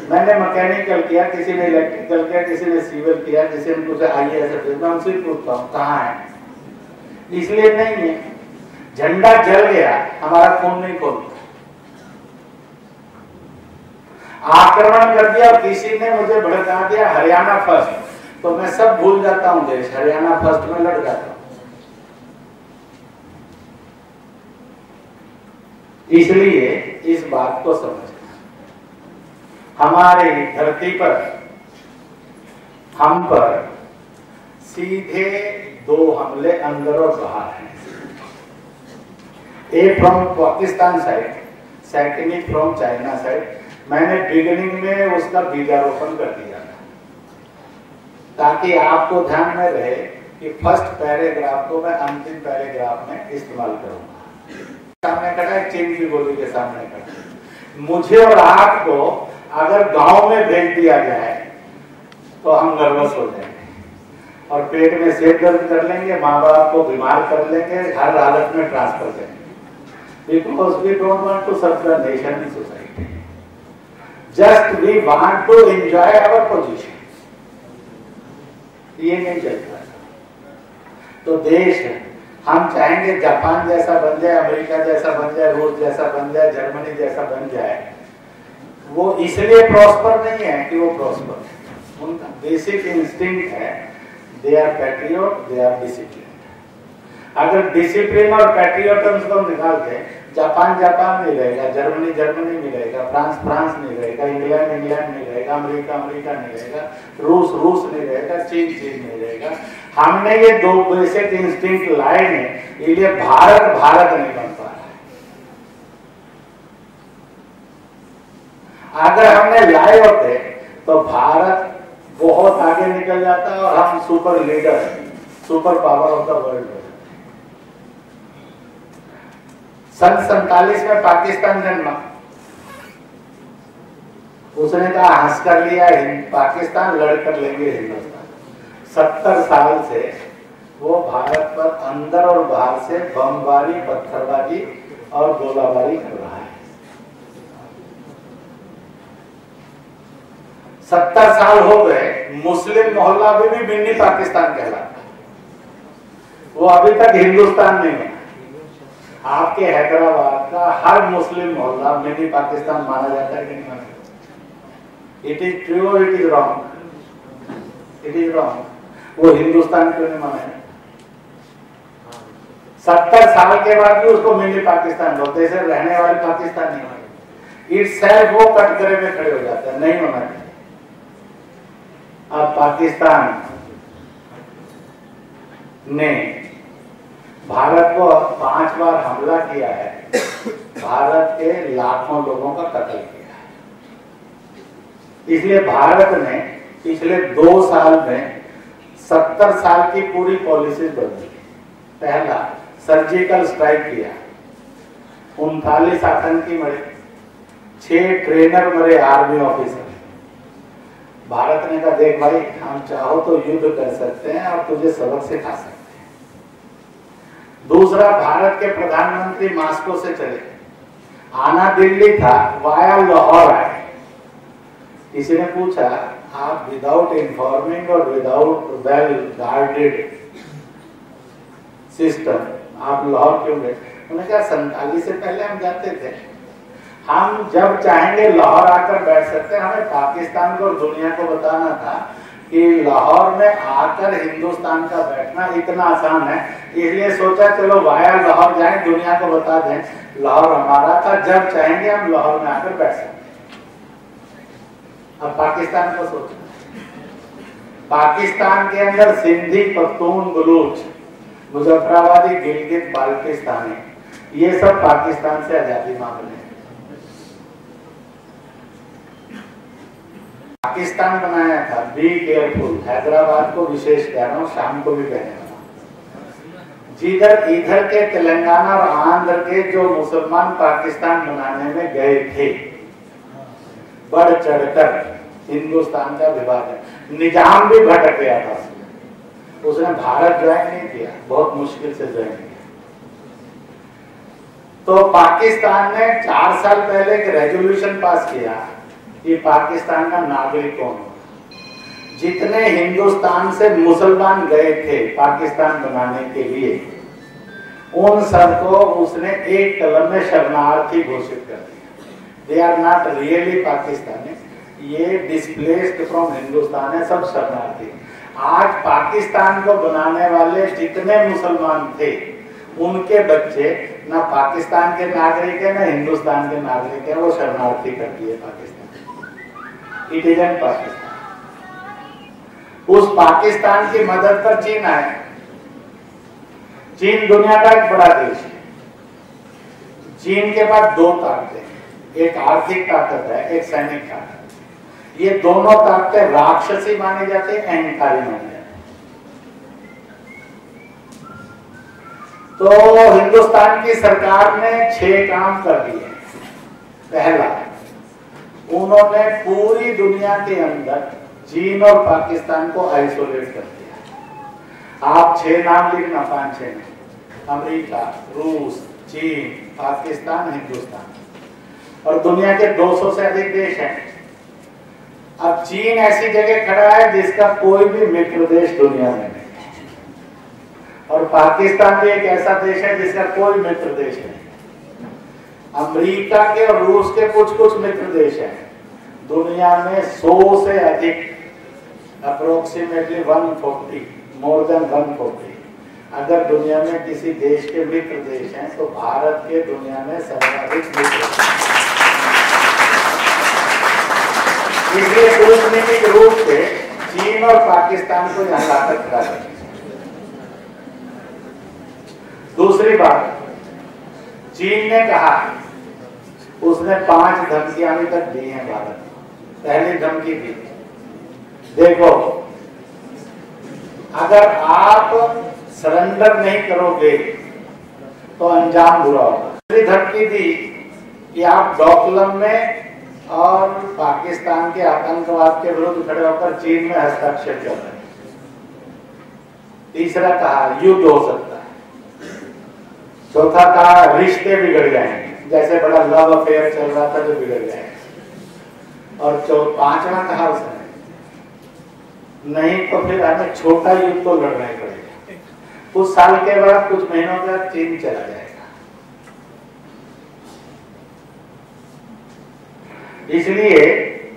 मैंने मैकेनिकल किया, किसी ने इलेक्ट्रिकल किया, किसी ने सिविल किया, किसी ने कुछ आई ए एस। मैं उनसे पूछता हूँ कहाँ है? इसलिए नहीं है। झंडा जल गया, हमारा खून नहीं खोलता। आक्रमण कर दिया और किसी ने मुझे भड़का दिया हरियाणा फर्स्ट, तो मैं सब भूल जाता हूँ, देश हरियाणा फर्स्ट में लड़ जाता हूँ। इसलिए इस बात को समझना, हमारे धरती पर, हम पर सीधे दो हमले अंदर और बाहर हैं। एक from Pakistan side, secondly from China side. मैंने बिगिनिंग में उसका बीजारोपण कर दिया था ताकि आपको ध्यान में रहे कि फर्स्ट पैराग्राफ को मैं अंतिम पैराग्राफ में इस्तेमाल करूंगा। सामने खड़ा है चीन की गोली के सामने खड़ा। मुझे और आपको अगर गांव में भेज दिया जाए तो हम नर्वस हो जाएंगे और पेट में सिर दर्द कर लेंगे, माँ बाप को बीमार कर लेंगे, हर हालत में ट्रांसफर करेंगे। Because we don't want to serve the nation and society, just we want to enjoy our position. ये नहीं चलता। तो देश है, हम चाहेंगे जापान जैसा बन जाए, अमेरिका जैसा बन जाए, रूस जैसा बन जाए, जर्मनी जैसा बन जाए। वो इसलिए प्रॉस्पर नहीं है कि वो प्रॉस्पर है, उनका बेसिक इंस्टिंक्ट है, they are patriot, they are discipline. अगर डिसिप्लिन और पैट्रियटिज्म को निकाल के जापान जापान नहीं रहेगा, जर्मनी जर्मनी नहीं रहेगा, फ्रांस फ्रांस नहीं रहेगा, इंग्लैंड इंग्लैंड नहीं रहेगा, अमेरिका अमेरिका नहीं रहेगा, रूस रूस नहीं रहेगा, चीन चीन नहीं रहेगा। हमने ये दो बेसिक इंस्टिंक्ट लाए हैं, इसलिए भारत भारत नहीं बन पा रहा। अगर हमने लाए होते तो भारत बहुत आगे निकल जाता और हम super leader, super power of the world. सन सैतालीस में पाकिस्तान जन्मा, उसने कहा हंस कर लिया पाकिस्तान, लड़ कर लेंगे हिंदुस्तान। सत्तर साल से वो भारत पर अंदर और बाहर से बमबारी, पत्थरबाजी और गोलाबारी कर रहा है। सत्तर साल हो गए, मुस्लिम मोहल्ला भी, भी मिनी पाकिस्तान कहलाता, वो अभी तक हिंदुस्तान नहीं है। आपके हैदराबाद का हर मुस्लिम मोहल्ला मिनी पाकिस्तान माना जाता है कि नहीं माना जाता? It is true, it is wrong, it is wrong. वो हिंदुस्तान क्यों नहीं माना जाता? सत्तर साल के बाद भी उसको मिनी पाकिस्तान बोलते, इसे रहने वाले पाकिस्तान नहीं मानते। इट सेल्फ वो कटघरे में खड़े हो जाते हैं, नहीं होना चाहिए। अब पाकिस्तान ने भारत को पांच बार हमला किया है, भारत के लाखों लोगों का कत्ल किया है। इसलिए भारत ने पिछले दो साल में सत्तर साल की पूरी पॉलिसी बदली। पहला सर्जिकल स्ट्राइक किया, उनतालीस आतंकी मरे, छह ट्रेनर मरे आर्मी ऑफिसर। भारत ने कहा देख भाई, हम चाहो तो युद्ध कर सकते हैं और तुझे सबक सिखा सकते हैं। दूसरा, भारत के प्रधानमंत्री मास्को से चले, आना दिल्ली था, वाया लाहौर आए। किसी ने पूछा आप विदाउट इन्फॉर्मिंग और विदाउट वेल गार्डेड सिस्टम आप लाहौर क्यों गए? उन्होंने कहा संताली से पहले हम जाते थे, हम जब चाहेंगे लाहौर आकर बैठ सकते हैं। हमें पाकिस्तान को और दुनिया को बताना था कि लाहौर में आकर हिंदुस्तान का बैठना इतना आसान है, इसलिए सोचा चलो वाया लाहौर जाए, दुनिया को बता दें लाहौर हमारा था, जब चाहेंगे हम लाहौर में आकर बैठ सकते। अब पाकिस्तान को सोचो, पाकिस्तान के अंदर सिंधी, पख्तून, बलूच, मुजफ्फराबादी, गिलगित बाल्टिस्तानी, ये सब पाकिस्तान से आजादी मांग रहे हैं। पाकिस्तान बनाया था बी केयरफुल, हैदराबाद को विशेष कह रहा हूँ, शाम को भी कह रहा हूँ। जिधर इधर के तेलंगाना और आंध्र के जो मुसलमान पाकिस्तान बनाने में गए थे, बढ़ चढ़कर हिंदुस्तान का विभाजन। निजाम भी भटक गया था, उसने भारत ज्वाइन नहीं किया, बहुत मुश्किल से ज्वाइन किया। तो पाकिस्तान ने चार साल पहले एक रेजोल्यूशन पास किया कि पाकिस्तान का नागरिक कौन होगा। जितने हिंदुस्तान से मुसलमान गए थे पाकिस्तान बनाने के लिए, उन सबको उसने एक कलम में शरणार्थी घोषित कर दिया। They are not really Pakistanis, ये displaced from हिंदुस्तान है, सब शरणार्थी। आज पाकिस्तान को बनाने वाले जितने मुसलमान थे उनके बच्चे ना पाकिस्तान के नागरिक है ना हिंदुस्तान के नागरिक है, वो शरणार्थी कर दिए पाकिस्तान। It isn't Pakistan। उस पाकिस्तान की मदद पर चीन आए। चीन दुनिया का एक बड़ा देश है। चीन के पास दो ताकतें हैं, एक आर्थिक ताकत है, एक सैनिक ताकत। ये दोनों ताकतें राक्षसी मानी जाती है, अहंकारी मानी जाती है। तो हिंदुस्तान की सरकार ने छह काम कर दिए। पहला, उन्होंने पूरी दुनिया के अंदर चीन और पाकिस्तान को आइसोलेट कर दिया। आप छह नाम लिखना, पांच छह नाम, अमेरिका, रूस, चीन, पाकिस्तान, हिंदुस्तान। और दुनिया के दो सौ से अधिक देश हैं। अब चीन ऐसी जगह खड़ा है जिसका कोई भी मित्र देश दुनिया में नहीं, और पाकिस्तान भी एक ऐसा देश है जिसका कोई मित्र देश नहीं। अमेरिका के और रूस के कुछ कुछ मित्र देश हैं। दुनिया में सौ से अधिक, अप्रोक्सीमेटली एक सौ चालीस, मोर देन एक सौ चालीस अगर दुनिया में किसी देश के मित्र देश हैं, तो भारत के दुनिया में सर्वाधिक मित्र हैं। इसलिए कूटनीतिक रूप से चीन और पाकिस्तान को यहाँ लाकर खड़ा कर। दूसरी बात, चीन ने कहा, उसने पांच धमकियां अभी तक दी हैं भारत को। पहली धमकी दी, देखो अगर आप सरेंडर नहीं करोगे तो अंजाम बुरा होगा। दूसरी धमकी दी कि आप डोकलम में और पाकिस्तान के आतंकवाद के विरुद्ध खड़े होकर चीन में हस्ताक्षर कर रहे हैं। तीसरा कहा युद्ध हो सकता है। चौथा कहा रिश्ते बिगड़ गए हैं, जैसे बड़ा लव अफेयर चल रहा था जो बिगड़ गया है। और चौथा पांचवा कहा उसने, नहीं तो फिर हमें छोटा युद्ध तो लड़ना ही पड़ेगा। कुछ साल के बाद, कुछ महीनों के बाद चीन चला जाएगा। इसलिए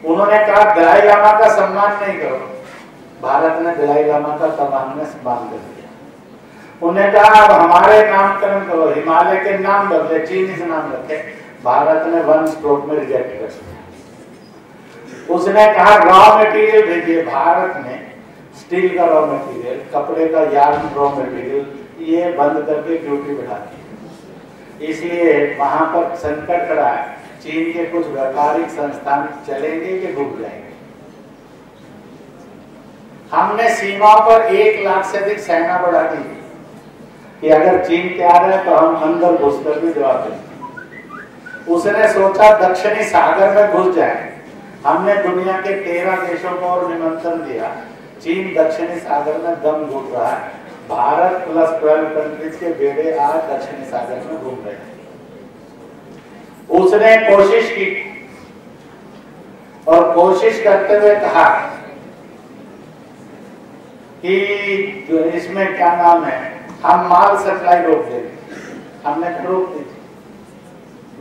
उन्होंने कहा दलाई लामा का सम्मान नहीं करो। भारत ने दलाई लामा का सम्मान में सम्मान कर दिया। उन्होंने कहा अब हमारे नामकरण करो, हिमालय के नाम बदले, चीन से नाम रखे। भारत ने वन स्ट्रोक में रिजेक्ट कर दिया। उसने कहा रॉ मटेरियल भेजिए। भारत ने स्टील का रॉ मटेरियल, कपड़े का यार्न रॉ मटेरियल, ये बंद करके ड्यूटी बढ़ा दी। इसलिए वहां पर संकट खड़ा है। चीन के कुछ व्यापारिक संस्थान चलेंगे कि डूब जाएंगे। हमने सीमा पर एक लाख से अधिक सेना बढ़ा दी कि अगर चीन के आ रहे तो हम अंदर घुसकर भी जवाब देंगे। उसने सोचा दक्षिणी सागर में घुस जाए, हमने दुनिया के तेरह देशों को और निमंत्रण दिया। चीन दक्षिणी सागर में दम घुट रहा है, भारत प्लस बारह कंट्रीज के बेड़े आज दक्षिणी सागर में घूम रहे हैं। उसने कोशिश की और कोशिश करते हुए कहा कि इसमें क्या नाम है, हम माल सप्लाई रोक देंगे। हमने रोक दी,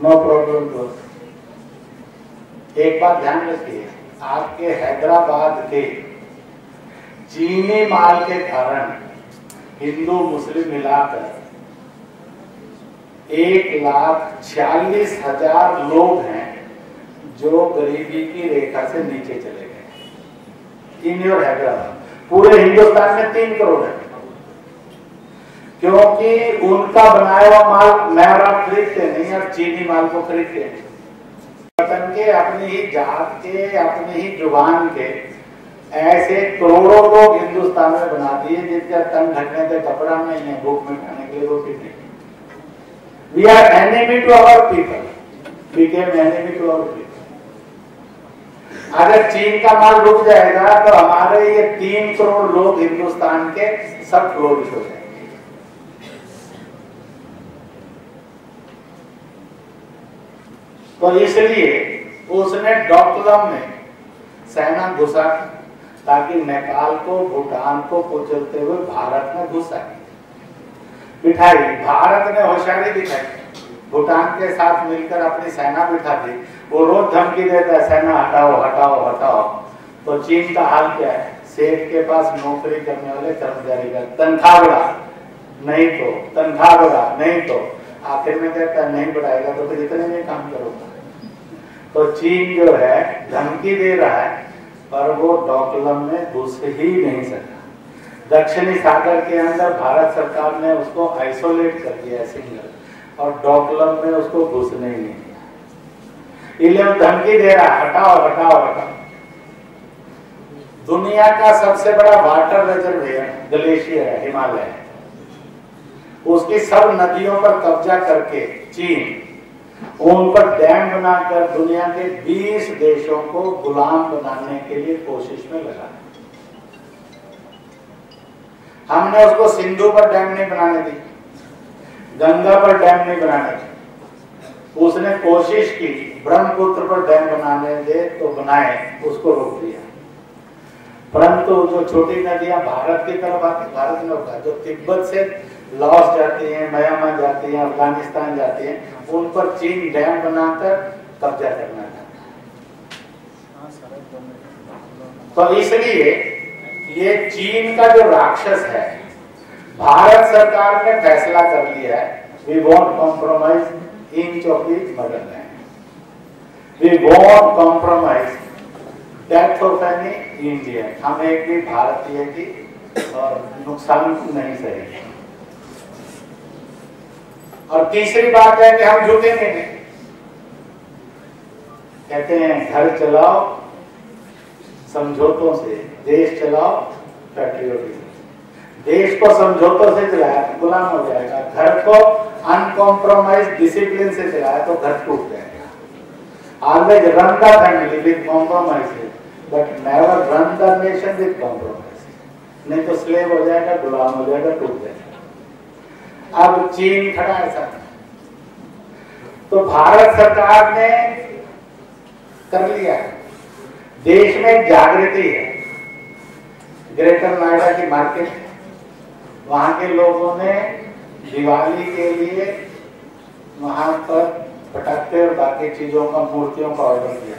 नो प्रॉब्लम। एक बात ध्यान रखिए, आपके हैदराबाद के चीनी माल के कारण हिंदू मुस्लिम मिलाकर एक लाख छियालीस हजार लोग हैं जो गरीबी की रेखा से नीचे चले गए इन योर हैदराबाद। पूरे हिंदुस्तान में तीन करोड़ है, क्योंकि उनका बनाया हुआ माल मैं और आप खरीदते नहीं और चीनी माल को खरीदते हैं। वतन के, अपनी ही जात के, अपनी ही जुबान के ऐसे करोड़ों लोग हिंदुस्तान में बना दिए जिनका तन ढकने से कपड़ा नहीं है, भूख में खाने के लिए रोटी नहीं। We are enemy to our people, became enemy to our people. अगर चीन का माल रुक जाएगा तो हमारे ये तीन करोड़ लोग हिंदुस्तान के सब करोड़ हो जाएंगे। तो इसलिए उसने डोकलाम में सेना घुसा ताकि नेपाल को, भूटान को कुचलते हुए भारत में घुसा बिठाई। भारत ने होशियारी दिखाई, भूटान के साथ मिलकर अपनी सेना बिठा दी। वो रोज धमकी देता है, सेना हटाओ हटाओ हटाओ। तो चीन का हाल क्या है, सेठ के पास नौकरी करने वाले कर्मचारी का तनख्वाह बढ़ा नहीं तो, तनख्वाह बढ़ा नहीं तो, आखिर में कहता है नहीं बढ़ाएगा तो फिर इतने में काम करूंगा। तो चीन जो है धमकी दे रहा है, पर वो डोकलाम में घुस ही नहीं सका। दक्षिणी सागर के अंदर भारत सरकार ने उसको आइसोलेट कर दिया सिंगल, और डोकलाम में उसको घुसने ही नहीं दिया। इसलिए धमकी दे रहा हटाओ हटाओ हटाओ। दुनिया का सबसे बड़ा वाटर रिजर्वेयर ग्लेशियर है, हिमालय है। उसकी सब नदियों पर कब्जा करके चीन उन पर डैम बनाकर दुनिया के बीस देशों को गुलाम बनाने के लिए कोशिश में लगा। हमने उसको सिंधु पर डैम नहीं बनाने दी, गंगा पर डैम नहीं बनाने दी। उसने कोशिश की ब्रह्मपुत्र पर डैम बनाने दे तो बनाए, उसको रोक दिया। परंतु जो छोटी नदियां भारत की तरफ आती, भारत में होता है, जो तिब्बत से लाओस जाती हैं, म्यांमा जाती हैं, अफगानिस्तान जाती हैं, उन पर चीन डैम बनाकर कब्जा करना चाहता है। तो इसलिए ये चीन का जो राक्षस है, भारत सरकार ने फैसला कर लिया है, we won't compromise inch of the motherland, we won't compromise death of any Indian. हम एक भी भारतीय की और नुकसान नहीं सहेंगे। और तीसरी बात है कि हम झुकेंगे नहीं। कहते हैं घर चलाओ समझौतों से, देश चलाओ पैट्रियोटिज्म। देश को समझौतों से चलाया गुलाम हो जाएगा, घर को अनकॉम्प्रोमाइज डिसिप्लिन से चलाया तो घर टूट जाएगा। Always run the family with compromises, but never run the nation with compromises. नहीं तो slave हो जाएगा, गुलाम हो जाएगा, टूट जाएगा। अब चीन खड़ा है साथ। तो भारत सरकार ने कर लिया। देश में जागृति है। ग्रेटर नोएडा की मार्केट है, वहां के लोगों ने दिवाली के लिए वहां पर पटाखे और बाकी चीजों का, मूर्तियों का ऑर्डर दिया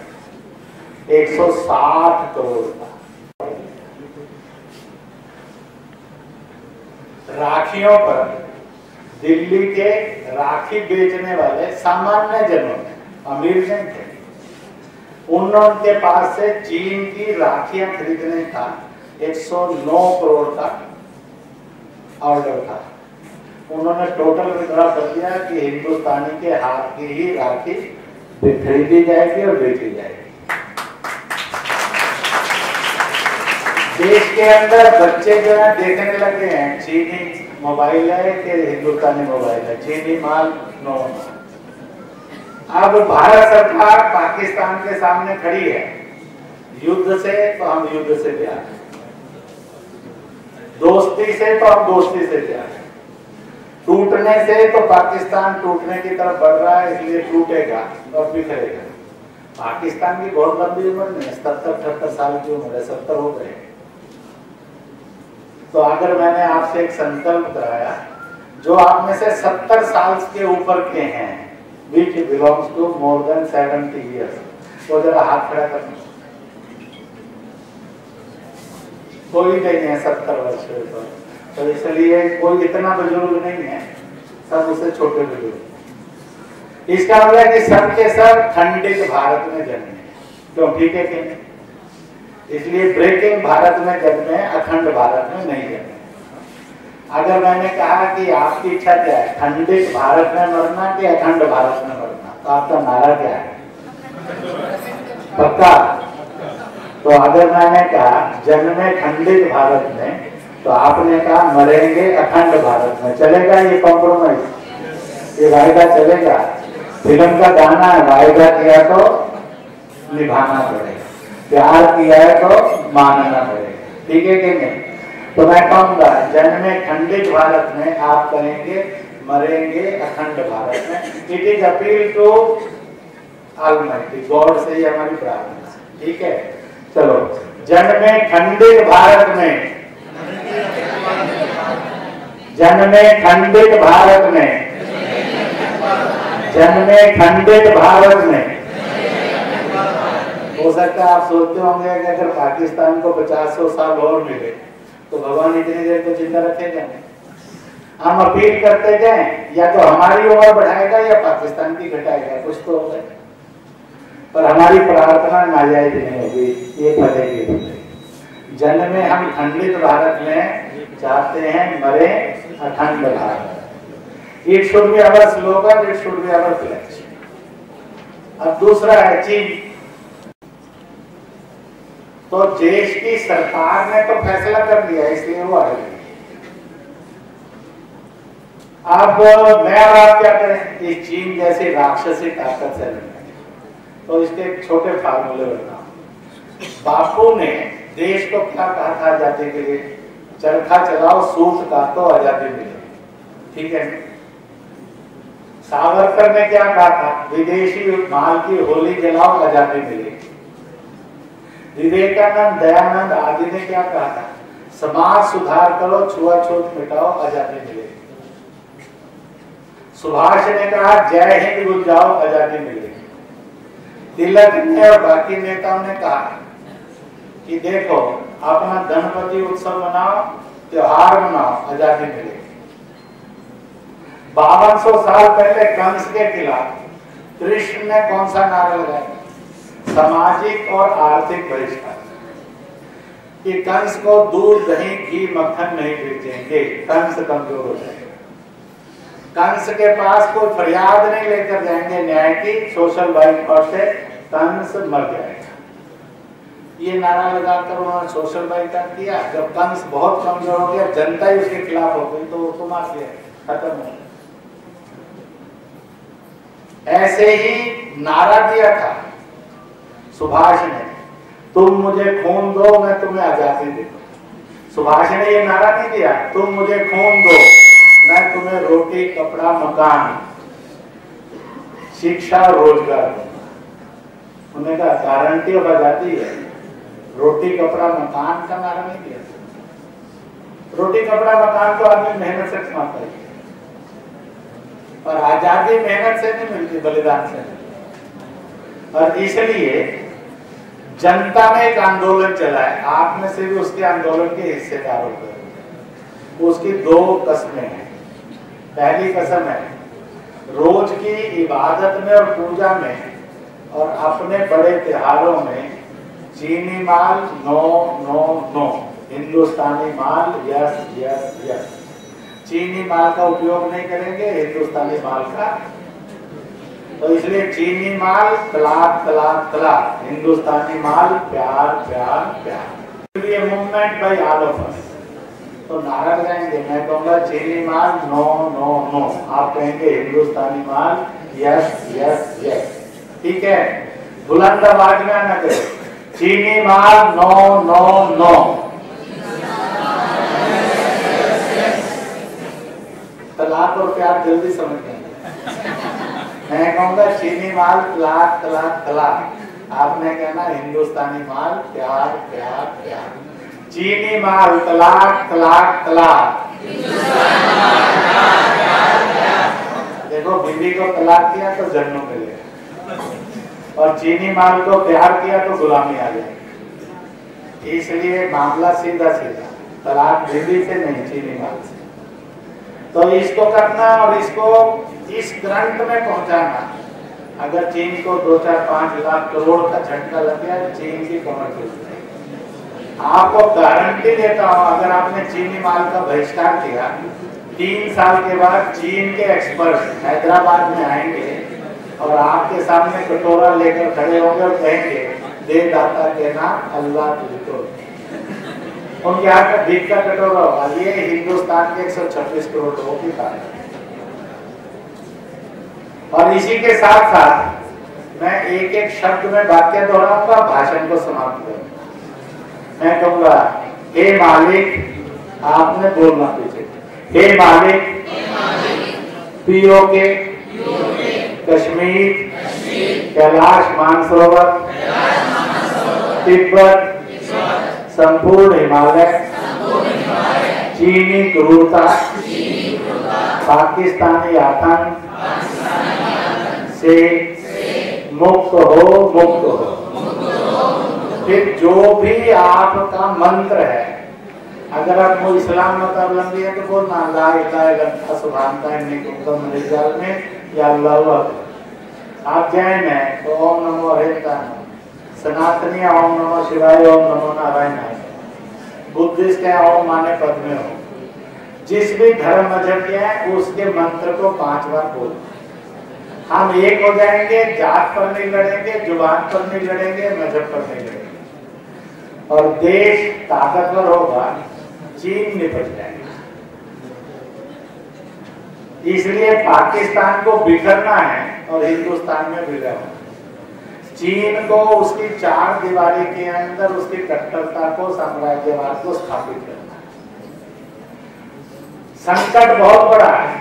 एक सौ साठ करोड़ का। राखियों पर दिल्ली के राखी बेचने वाले सामान्य जनों ने, अमीर जन थे, उनके पास से चीन की राखियां खरीदने का एक सौ नौ करोड़ का ऑर्डर था। उन्होंने टोटल विद्रा कर दिया कि हिंदुस्तानी के हाथ की ही राखी खरीदी जाएगी और बेची जाएगी। देश के अंदर बच्चे जो है देखने लगे हैं चीनी मोबाइल है कि हिंदुस्तानी मोबाइल है, चीनी माल नो। अब भारत सरकार पाकिस्तान के सामने खड़ी है, युद्ध से तो हम युद्ध से प्यार है, दोस्ती से तो हम दोस्ती से प्यार है, टूटने से तो पाकिस्तान टूटने की तरफ बढ़ रहा है, इसलिए टूटेगा और बिखरेगा। पाकिस्तान की बहुत लंबी उम्र नहीं, सत्तर अठहत्तर साल की उम्र है, सत्तर हो गए। तो अगर मैंने आपसे एक संकल्प कराया, जो आप में से सत्तर साल के ऊपर के हैं, which belongs to more than seventy years, वो जरा हाथ खड़ा करना। कोई नहीं है सत्तर वर्ष के ऊपर, तो इसलिए कोई इतना बुजुर्ग नहीं है, सब उससे छोटे बुजुर्ग। इसका मतलब है कि सबके सब खंडित भारत में जन्मे, क्यों ठीक है कि नहीं? इसलिए ब्रेकिंग भारत में जन्मे, अखंड भारत में नहीं जन्मे। अगर मैंने कहा कि आपकी इच्छा क्या है, खंडित भारत में मरना कि अखंड भारत में मरना, तो आपका नारा क्या है? पक्का। तो अगर मैंने कहा जन्मे खंडित भारत में, तो आपने कहा मरेंगे अखंड भारत में। चलेगा ये कॉम्प्रोमाइज, ये वायदा चलेगा? फिल्म का गाना है, वायदा किया तो निभाना पड़ेगा, प्यार किया है तो मानना पड़ेगा, ठीक है कि नहीं? तो मैं कहूँगा जन्मे खंडित भारत में आप करेंगे, मरेंगे अखंड भारत में। It is appeal to almighty God से ही हमारी प्रार्थना, ठीक है? चलो, जन्मे खंडित भारत में, जन्मे खंडित भारत में, जन्मे खंडित भारत में। हो सकता है आप सोचते होंगे कि अगर पाकिस्तान को पचास सौ साल और मिले तो भगवान इतनी देर को जिंदा रखेगा नहीं। हम अपील करते गए, या तो हमारी उम्र बढ़ाएगा या पाकिस्तान की घटाएगा, कुछ तो होगा, पर हमारी प्रार्थना नाजायज नहीं होगी, ये फलेगी। जन्म में हम खंडित भारत में चाहते हैं, मरे अखंड Bharat. It should be our slogan, it should be our flex. अब दूसरा है चीन। तो देश की सरकार ने तो फैसला कर लिया, इसलिए वो आ गई। अब मैं और आप क्या करें इस चीन जैसी राक्षसी ताकत से लड़ने? तो इसके छोटे फार्मूले बताऊं। बापू ने देश को क्या कहा था आजादी के लिए? चरखा चलाओ सूत काटो आजादी मिले, ठीक है? सावरकर ने क्या कहा था? विदेशी माल की होली जलाओ आजादी मिले। विवेकानंद, दयानंद आदि ने क्या कहा था? समाज सुधार करो, छुआछूत मिटाओ, आजादी मिलेगी। सुभाष ने कहा जय हिंद बोल जाओ, आजादी मिलेगी। तिलक ने और बाकी नेताओं ने कहा कि देखो अपना गणपति उत्सव मनाओ, त्योहार मनाओ, आजादी मिलेगी। बावन सौ साल पहले कंस के खिलाफ कृष्ण ने कौन सा नारा लगाया? सामाजिक और आर्थिक बहिष्कार, कि कंस को दूध दही घी मक्खन नहीं बेचेंगे, कंस कमजोर हो जाएगा। कंस के पास कोई फरियाद नहीं लेकर जाएंगे न्याय की, सोशल बाइकआउट से कंस मर जाएगा। ये नारा लगाकर उन्होंने सोशल बाइकआउट किया। जब कंस बहुत कमजोर हो गया, जनता ही उसके खिलाफ हो गई, तो उसको मार दिया, खत्म हो गया। ऐसे ही नारा दिया था सुभाष ने, तुम मुझे खून दो मैं तुम्हें आजादी दे दूं। सुभाष ने ये नारा नहीं दिया, तुम मुझे खून दो मैं तुम्हें रोटी कपड़ा मकान शिक्षा रोजगार दूंगा। उन्होंने कहा गारंटी हो जाती है, रोटी कपड़ा मकान का नारा नहीं दिया। रोटी कपड़ा मकान तो आदमी मेहनत से कमाता है, पर आजादी मेहनत से नहीं मिलती, बलिदान से। और इसलिए जनता ने एक आंदोलन चलाया, आप में से भी उसके आंदोलन के हिस्सेदार हो गए। उसकी दो कसमें हैं। पहली कसम है रोज की इबादत में और पूजा में और अपने बड़े त्योहारों में चीनी माल नो नो नो, हिंदुस्तानी माल यस यस यस। चीनी माल का उपयोग नहीं करेंगे, हिंदुस्तानी माल का। तो इसलिए चीनी माल तलाक तलाक तलाक, हिंदुस्तानी माल प्यार प्यार प्यार। be a movement by all of us. तो नारा लगाएंगे, मैं कहूँगा चीनी माल नो नो नो, आप कहेंगे हिंदुस्तानी माल यस यस यस, ठीक है? बुलंद आवाज में आना करें, चीनी माल नो नो नो, तलाक और प्यार जल्दी समझ जाएंगे। मैं कहूँगा चीनी माल तलाक तलाक तलाक, आपने कहना हिंदुस्तानी माल प्यार प्यार प्यार। चीनी माल तलाक तलाक तलाक, देखो बीवी को तलाक किया तो जन्नू मिलेगा और चीनी माल को प्यार किया तो गुलामी आ जाएगी। इसलिए मामला सीधा सीधा, तलाक बीवी से नहीं, चीनी माल से। तो इसको करना और इसको इस ग्रंथ में पहुंचाना। अगर चीन को दो चार पांच लाख करोड़ का झटका लग गया, चीन की कमर टूट जाएगी। आपको गारंटी देता हूँ, अगर आपने चीनी माल का बहिष्कार किया, तीन साल के बाद चीन के एक्सपर्ट हैदराबाद में आएंगे और आपके सामने कटोरा लेकर खड़े होंगे और कहेंगे दे दाता के नाम अल्लाह तुझको। उनके हाथ में भीख का कटोरा होगा। ये हिंदुस्तान के एक सौ छब्बीस करोड़ लोगों की ताकत। और इसी के साथ साथ मैं एक एक शब्द में वाक्य दोहराऊंगा, भाषण को समाप्त करूंगा। मैं कहूँगा हे मालिक, आपने बोलना पीछे, हे मालिक, पीओके कश्मीर कैलाश मानसरोवर तिब्बत संपूर्ण हिमालय चीनी क्रूरता पाकिस्तानी आतंक से मुक्त हो मुक्त हो। फिर जो भी आपका मंत्र है, अगर आप वो इस्लाम मतावलंबी है तो बोलना अल्लाह इला इला सुभानता इन्नी कुंतम रिजाल में या अल्लाह। आप जैन है तो ओम नमो हरिता, सनातनी ओम नमो शिवाय ओम नमो नारायण, बुद्धिस्ट है ओम माने पद में हो। जिस भी धर्म मजहब के हैं उसके मंत्र को पांच बार बोलना। हम एक हो जाएंगे, जात पर नहीं लड़ेंगे, जुबान पर नहीं लड़ेंगे, मजहब पर नहीं लड़ेंगे और देश ताकतवर होगा, चीन निपट जाएगा। इसलिए पाकिस्तान को बिखरना है और हिंदुस्तान में विलय होना। चीन को उसकी चार दीवारी के अंदर उसकी कट्टरता को, साम्राज्यवाद को स्थापित करना। संकट बहुत बड़ा है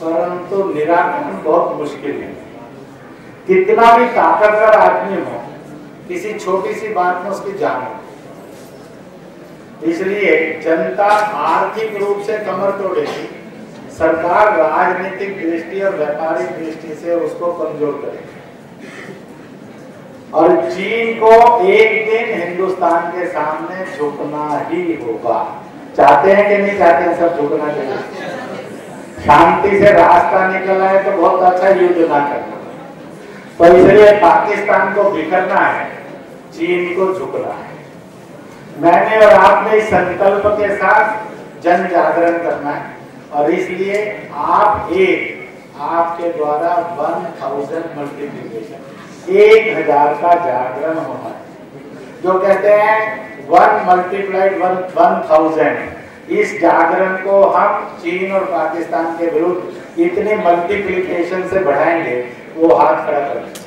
परंतु निराकरण बहुत मुश्किल है। कितना भी ताकतवर आदमी हो, किसी छोटी सी बात में उसकी जान हो। इसलिए जनता आर्थिक रूप से कमर तोड़ेगी, सरकार राजनीतिक दृष्टि और व्यापारिक दृष्टि से उसको कमजोर करेगी और चीन को एक दिन हिंदुस्तान के सामने झुकना ही होगा। चाहते हैं कि नहीं चाहते हैं, सब झुकना चाहिए। शांति से रास्ता निकला है तो बहुत अच्छा युद्ध ना करना। तो इसलिए पाकिस्तान को बिखरना है, चीन को झुकना है। मैंने और आपने इस संकल्प के साथ जन जागरण करना है और इसलिए आप एक, आपके द्वारा वन थाउजेंड मल्टीप्लीकेशन, एक हजार का जागरण होना है। जो कहते हैं one multiplied one one thousand, इस जागरण को हम चीन और पाकिस्तान के विरुद्ध इतने मल्टीप्लिकेशन से बढ़ाएंगे, वो हाथ खड़ा करेंगे।